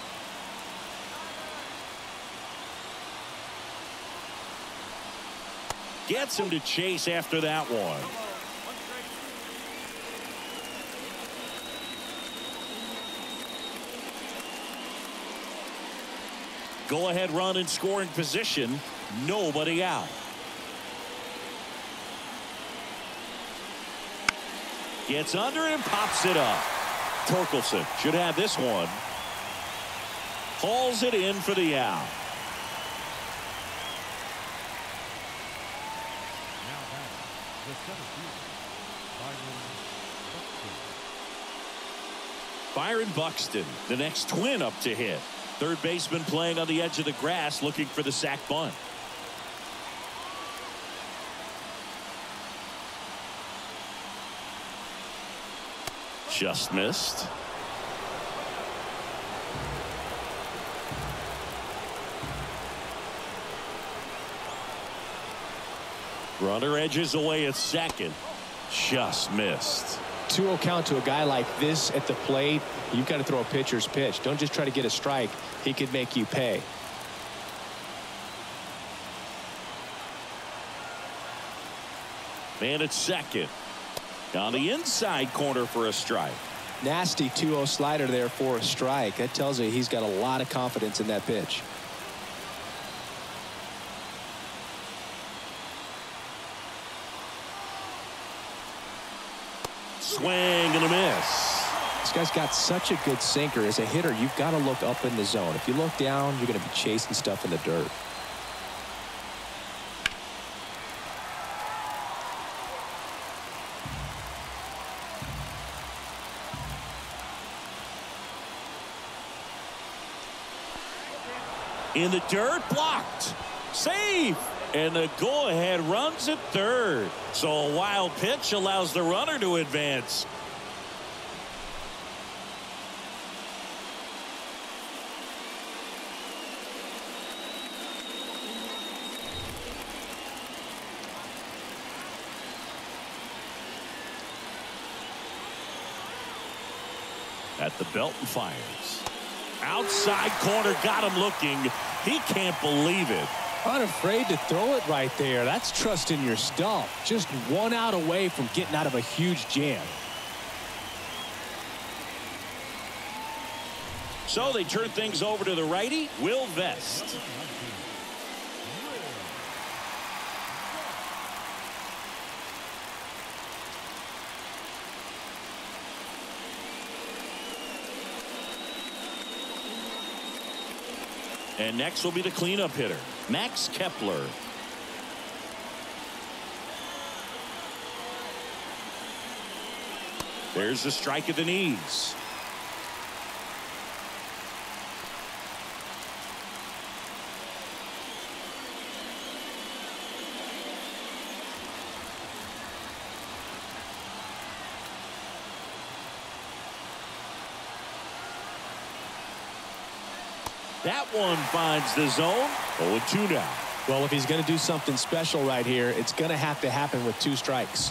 Gets him to chase after that one. Go ahead run in scoring position. Nobody out. Gets under and pops it up. Torkelson should have this one. Hauls it in for the out. Byron Buxton, the next Twin up to hit. Third baseman playing on the edge of the grass, looking for the sac bunt. Just missed. Runner edges away at second. Just missed. 2-0 count to a guy like this at the plate. You've got to throw a pitcher's pitch. Don't just try to get a strike. He could make you pay. Man at second. On the inside corner for a strike. Nasty 2-0 slider there for a strike. That tells you he's got a lot of confidence in that pitch. Swing and a miss. This guy's got such a good sinker. As a hitter, you've got to look up in the zone. If you look down, you're going to be chasing stuff in the dirt. In the dirt, blocked. Save. And the go-ahead runs at third. So a wild pitch allows the runner to advance. At the belt and fires. Outside corner, got him looking. He can't believe it. Unafraid to throw it right there. That's trust in your stuff. Just one out away from getting out of a huge jam. So they turn things over to the righty, Will Vest. And next will be the cleanup hitter, Max Kepler. There's the strike at the knees. That one finds the zone. 0-2 now. Well, if he's going to do something special right here, it's going to have to happen with two strikes.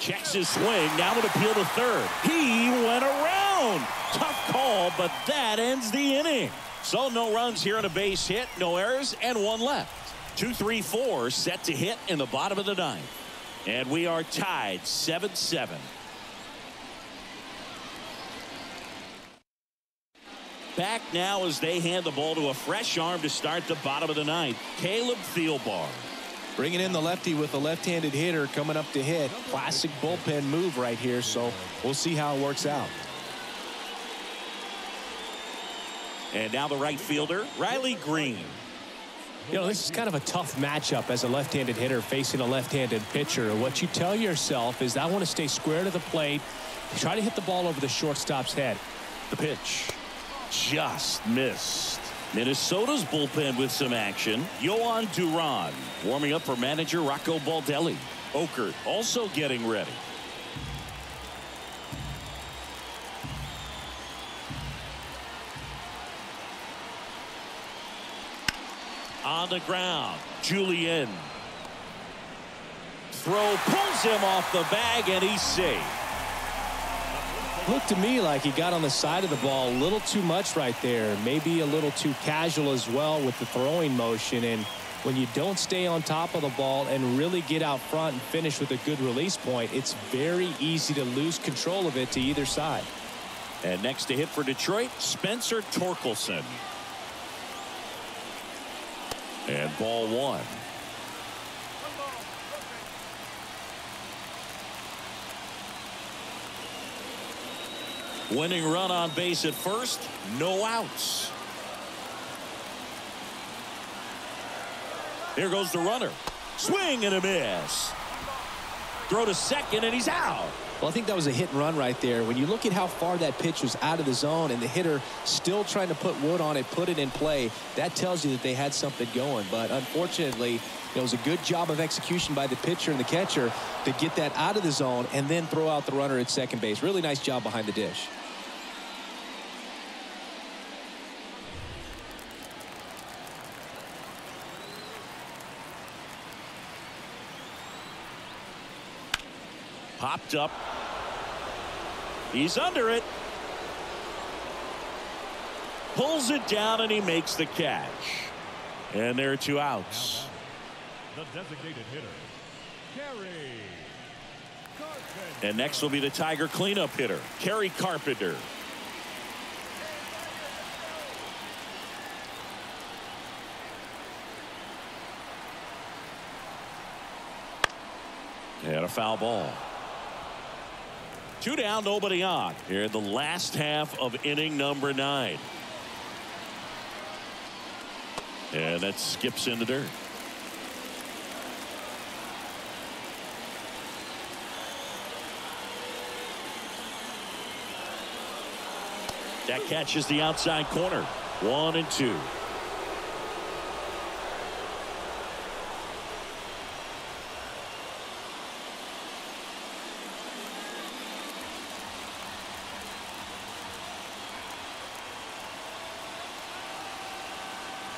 Checks his swing. Now would appeal to third. He went around. Tough call, but that ends the inning. So no runs here on a base hit, no errors, and one left. 2-3-4 set to hit in the bottom of the ninth. And we are tied 7-7. Back now as they hand the ball to a fresh arm to start the bottom of the ninth. Caleb Thielbar. Bringing in the lefty with the left-handed hitter coming up to hit. Classic bullpen move right here, so we'll see how it works out. And now the right fielder, Riley Green. You know, this is kind of a tough matchup as a left-handed hitter facing a left-handed pitcher. What you tell yourself is, I want to stay square to the plate, try to hit the ball over the shortstop's head. The pitch just missed. Minnesota's bullpen with some action. Yohan Duran warming up for manager Rocco Baldelli. Okert also getting ready. On the ground, Julien. Throw pulls him off the bag, and he's safe. Looked to me like he got on the side of the ball a little too much right there. Maybe a little too casual as well with the throwing motion. And when you don't stay on top of the ball and really get out front and finish with a good release point, it's very easy to lose control of it to either side. And next to hit for Detroit, Spencer Torkelson. And ball one. Winning run on base at first, no outs. Here goes the runner. Swing and a miss. Throw to second, and he's out. Well, I think that was a hit and run right there. When you look at how far that pitch was out of the zone and the hitter still trying to put wood on it, put it in play, that tells you that they had something going. But unfortunately, it was a good job of execution by the pitcher and the catcher to get that out of the zone and then throw out the runner at second base. Really nice job behind the dish. Popped up. He's under it. Pulls it down, and he makes the catch. And there are two outs. The designated hitter, Kerry Carpenter. And next will be the Tiger cleanup hitter, Kerry Carpenter. And a foul ball. Two down, nobody on here in the last half of inning number 9. And that skips in the dirt. That catches the outside corner. 1-2.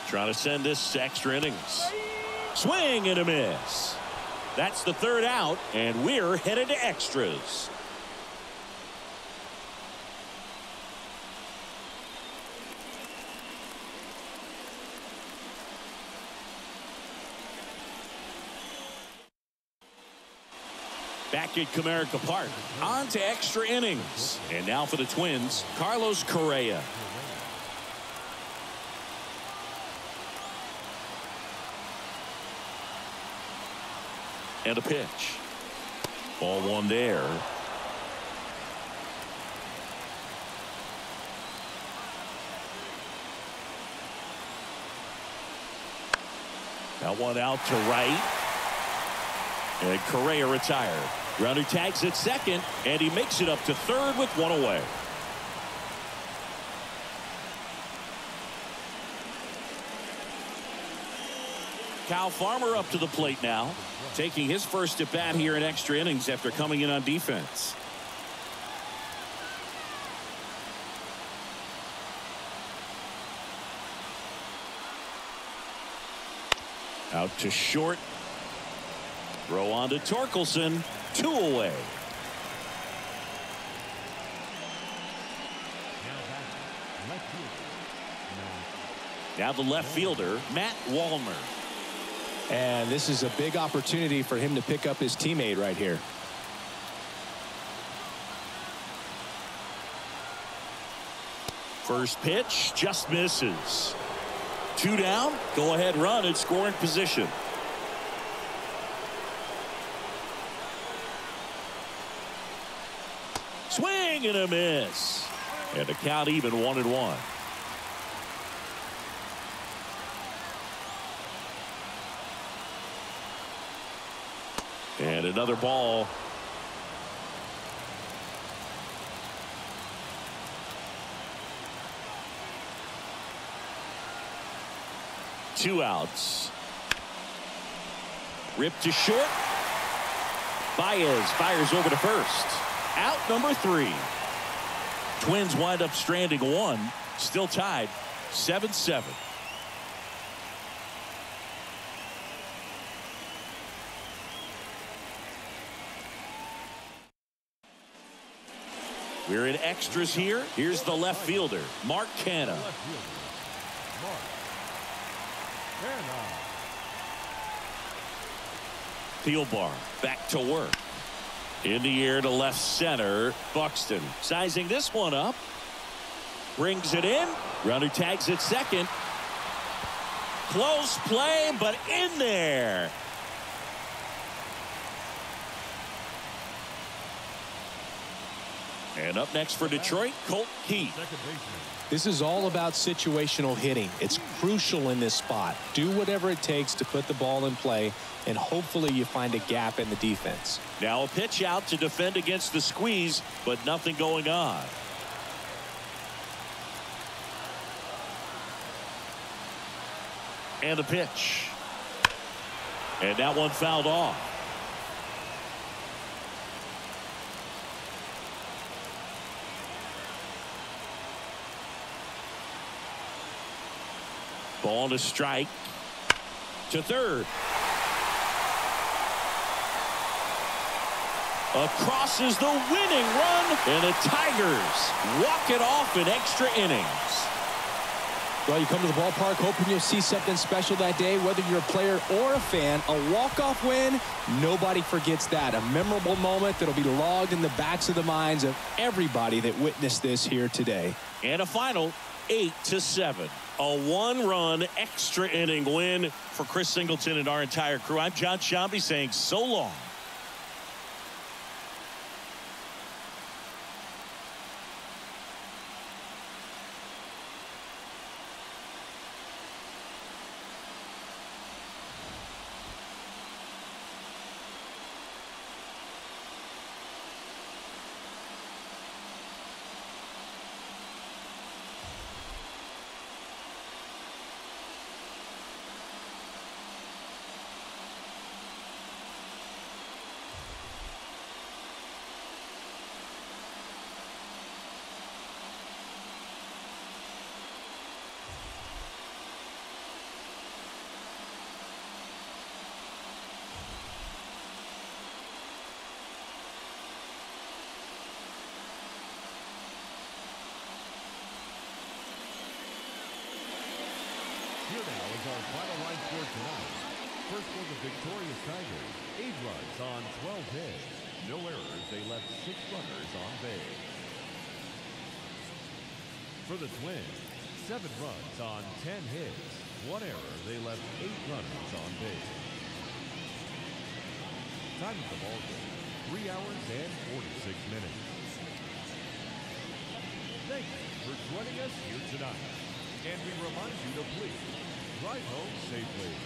Trying to send this to extra innings. Swing and a miss. That's the third out, and we're headed to extras. Back at Comerica Park, on to extra innings. And now for the Twins, Carlos Correa. And a pitch. Ball one there. That one out to right. And Correa retired. Grounder tags at second, and he makes it up to third with one away. Kyle Farmer up to the plate now, taking his first at bat here in extra innings after coming in on defense. Out to short. Throw on to Torkelson. Two away. Now the left fielder, Matt Wallner. And this is a big opportunity for him to pick up his teammate right here. First pitch just misses. Two down, go ahead run and scoring position. Swing and a miss. And the count even 1-1. And another ball. Two outs. Ripped to short. Baez fires over to first. Out number three. Twins wind up stranding one. Still tied 7-7. We're in extras here. Here's the left fielder, Mark Canha. Thielbar back to work. In the air to left center, Buxton sizing this one up. Brings it in. Runner tags at second. Close play, but in there. And up next for Detroit, Colt Keith. This is all about situational hitting. It's crucial in this spot. Do whatever it takes to put the ball in play, and hopefully you find a gap in the defense. Now a pitch out to defend against the squeeze, but nothing going on. And a pitch. And that one fouled off. Ball to strike to third. Across is the winning run, and the Tigers walk it off in extra innings. Well, you come to the ballpark hoping you'll see something special that day, whether you're a player or a fan. A walk-off win, nobody forgets that. A memorable moment that'll be logged in the backs of the minds of everybody that witnessed this here today. And a final 8-7. A one-run extra inning win for Chris Singleton and our entire crew. I'm John Shambi saying so long. Our final line score tonight. First for the victorious Tigers. 8 runs on 12 hits. No errors. They left 6 runners on base. For the Twins, 7 runs on 10 hits. 1 error. They left 8 runners on base. Time of the ball game. 3 hours and 46 minutes. Thank you for joining us here tonight. And we remind you to please drive home safely.